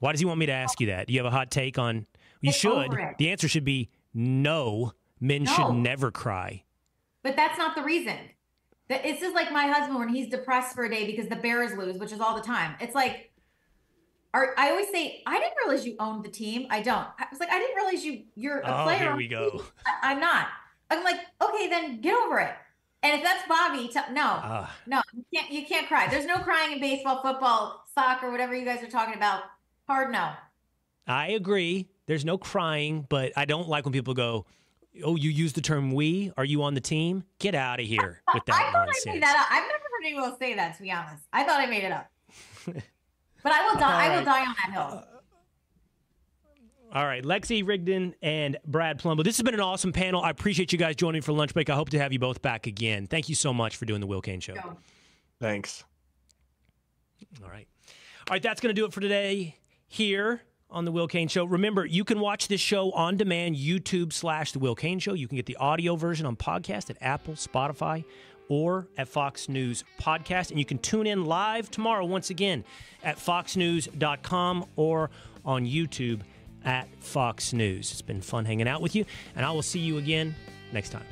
Why does he want me to ask you that? Do you have a hot take on... You should. The answer should be no. Men should never cry. But that's not the reason. It's just like my husband when he's depressed for a day because the Bears lose, which is all the time. It's like... I always say, I didn't realize you owned the team. I don't. I was like, I didn't realize you're a player. Here we go. I'm not. I'm like, okay, then get over it. And if that's Bobby, no, you can't cry. There's no crying in baseball, football, soccer, whatever you guys are talking about. Hard no. I agree. There's no crying, but I don't like when people go, oh, you use the term we? Are you on the team? Get out of here with that nonsense. I made that up. I've never heard anyone say that, to be honest. I thought I made it up. But I will die. I will die on that hill. All right. Lexi Rigdon and Brad Palumbo. This has been an awesome panel. I appreciate you guys joining for lunch break. I hope to have you both back again. Thank you so much for doing the Will Cain Show. Thanks. All right. All right. That's going to do it for today here on The Will Cain Show. Remember, you can watch this show on demand, YouTube/ The Will Cain Show. You can get the audio version on podcast at Apple, Spotify, or at Fox News Podcast. And you can tune in live tomorrow, once again, at foxnews.com or on YouTube at Fox News. It's been fun hanging out with you, and I will see you again next time.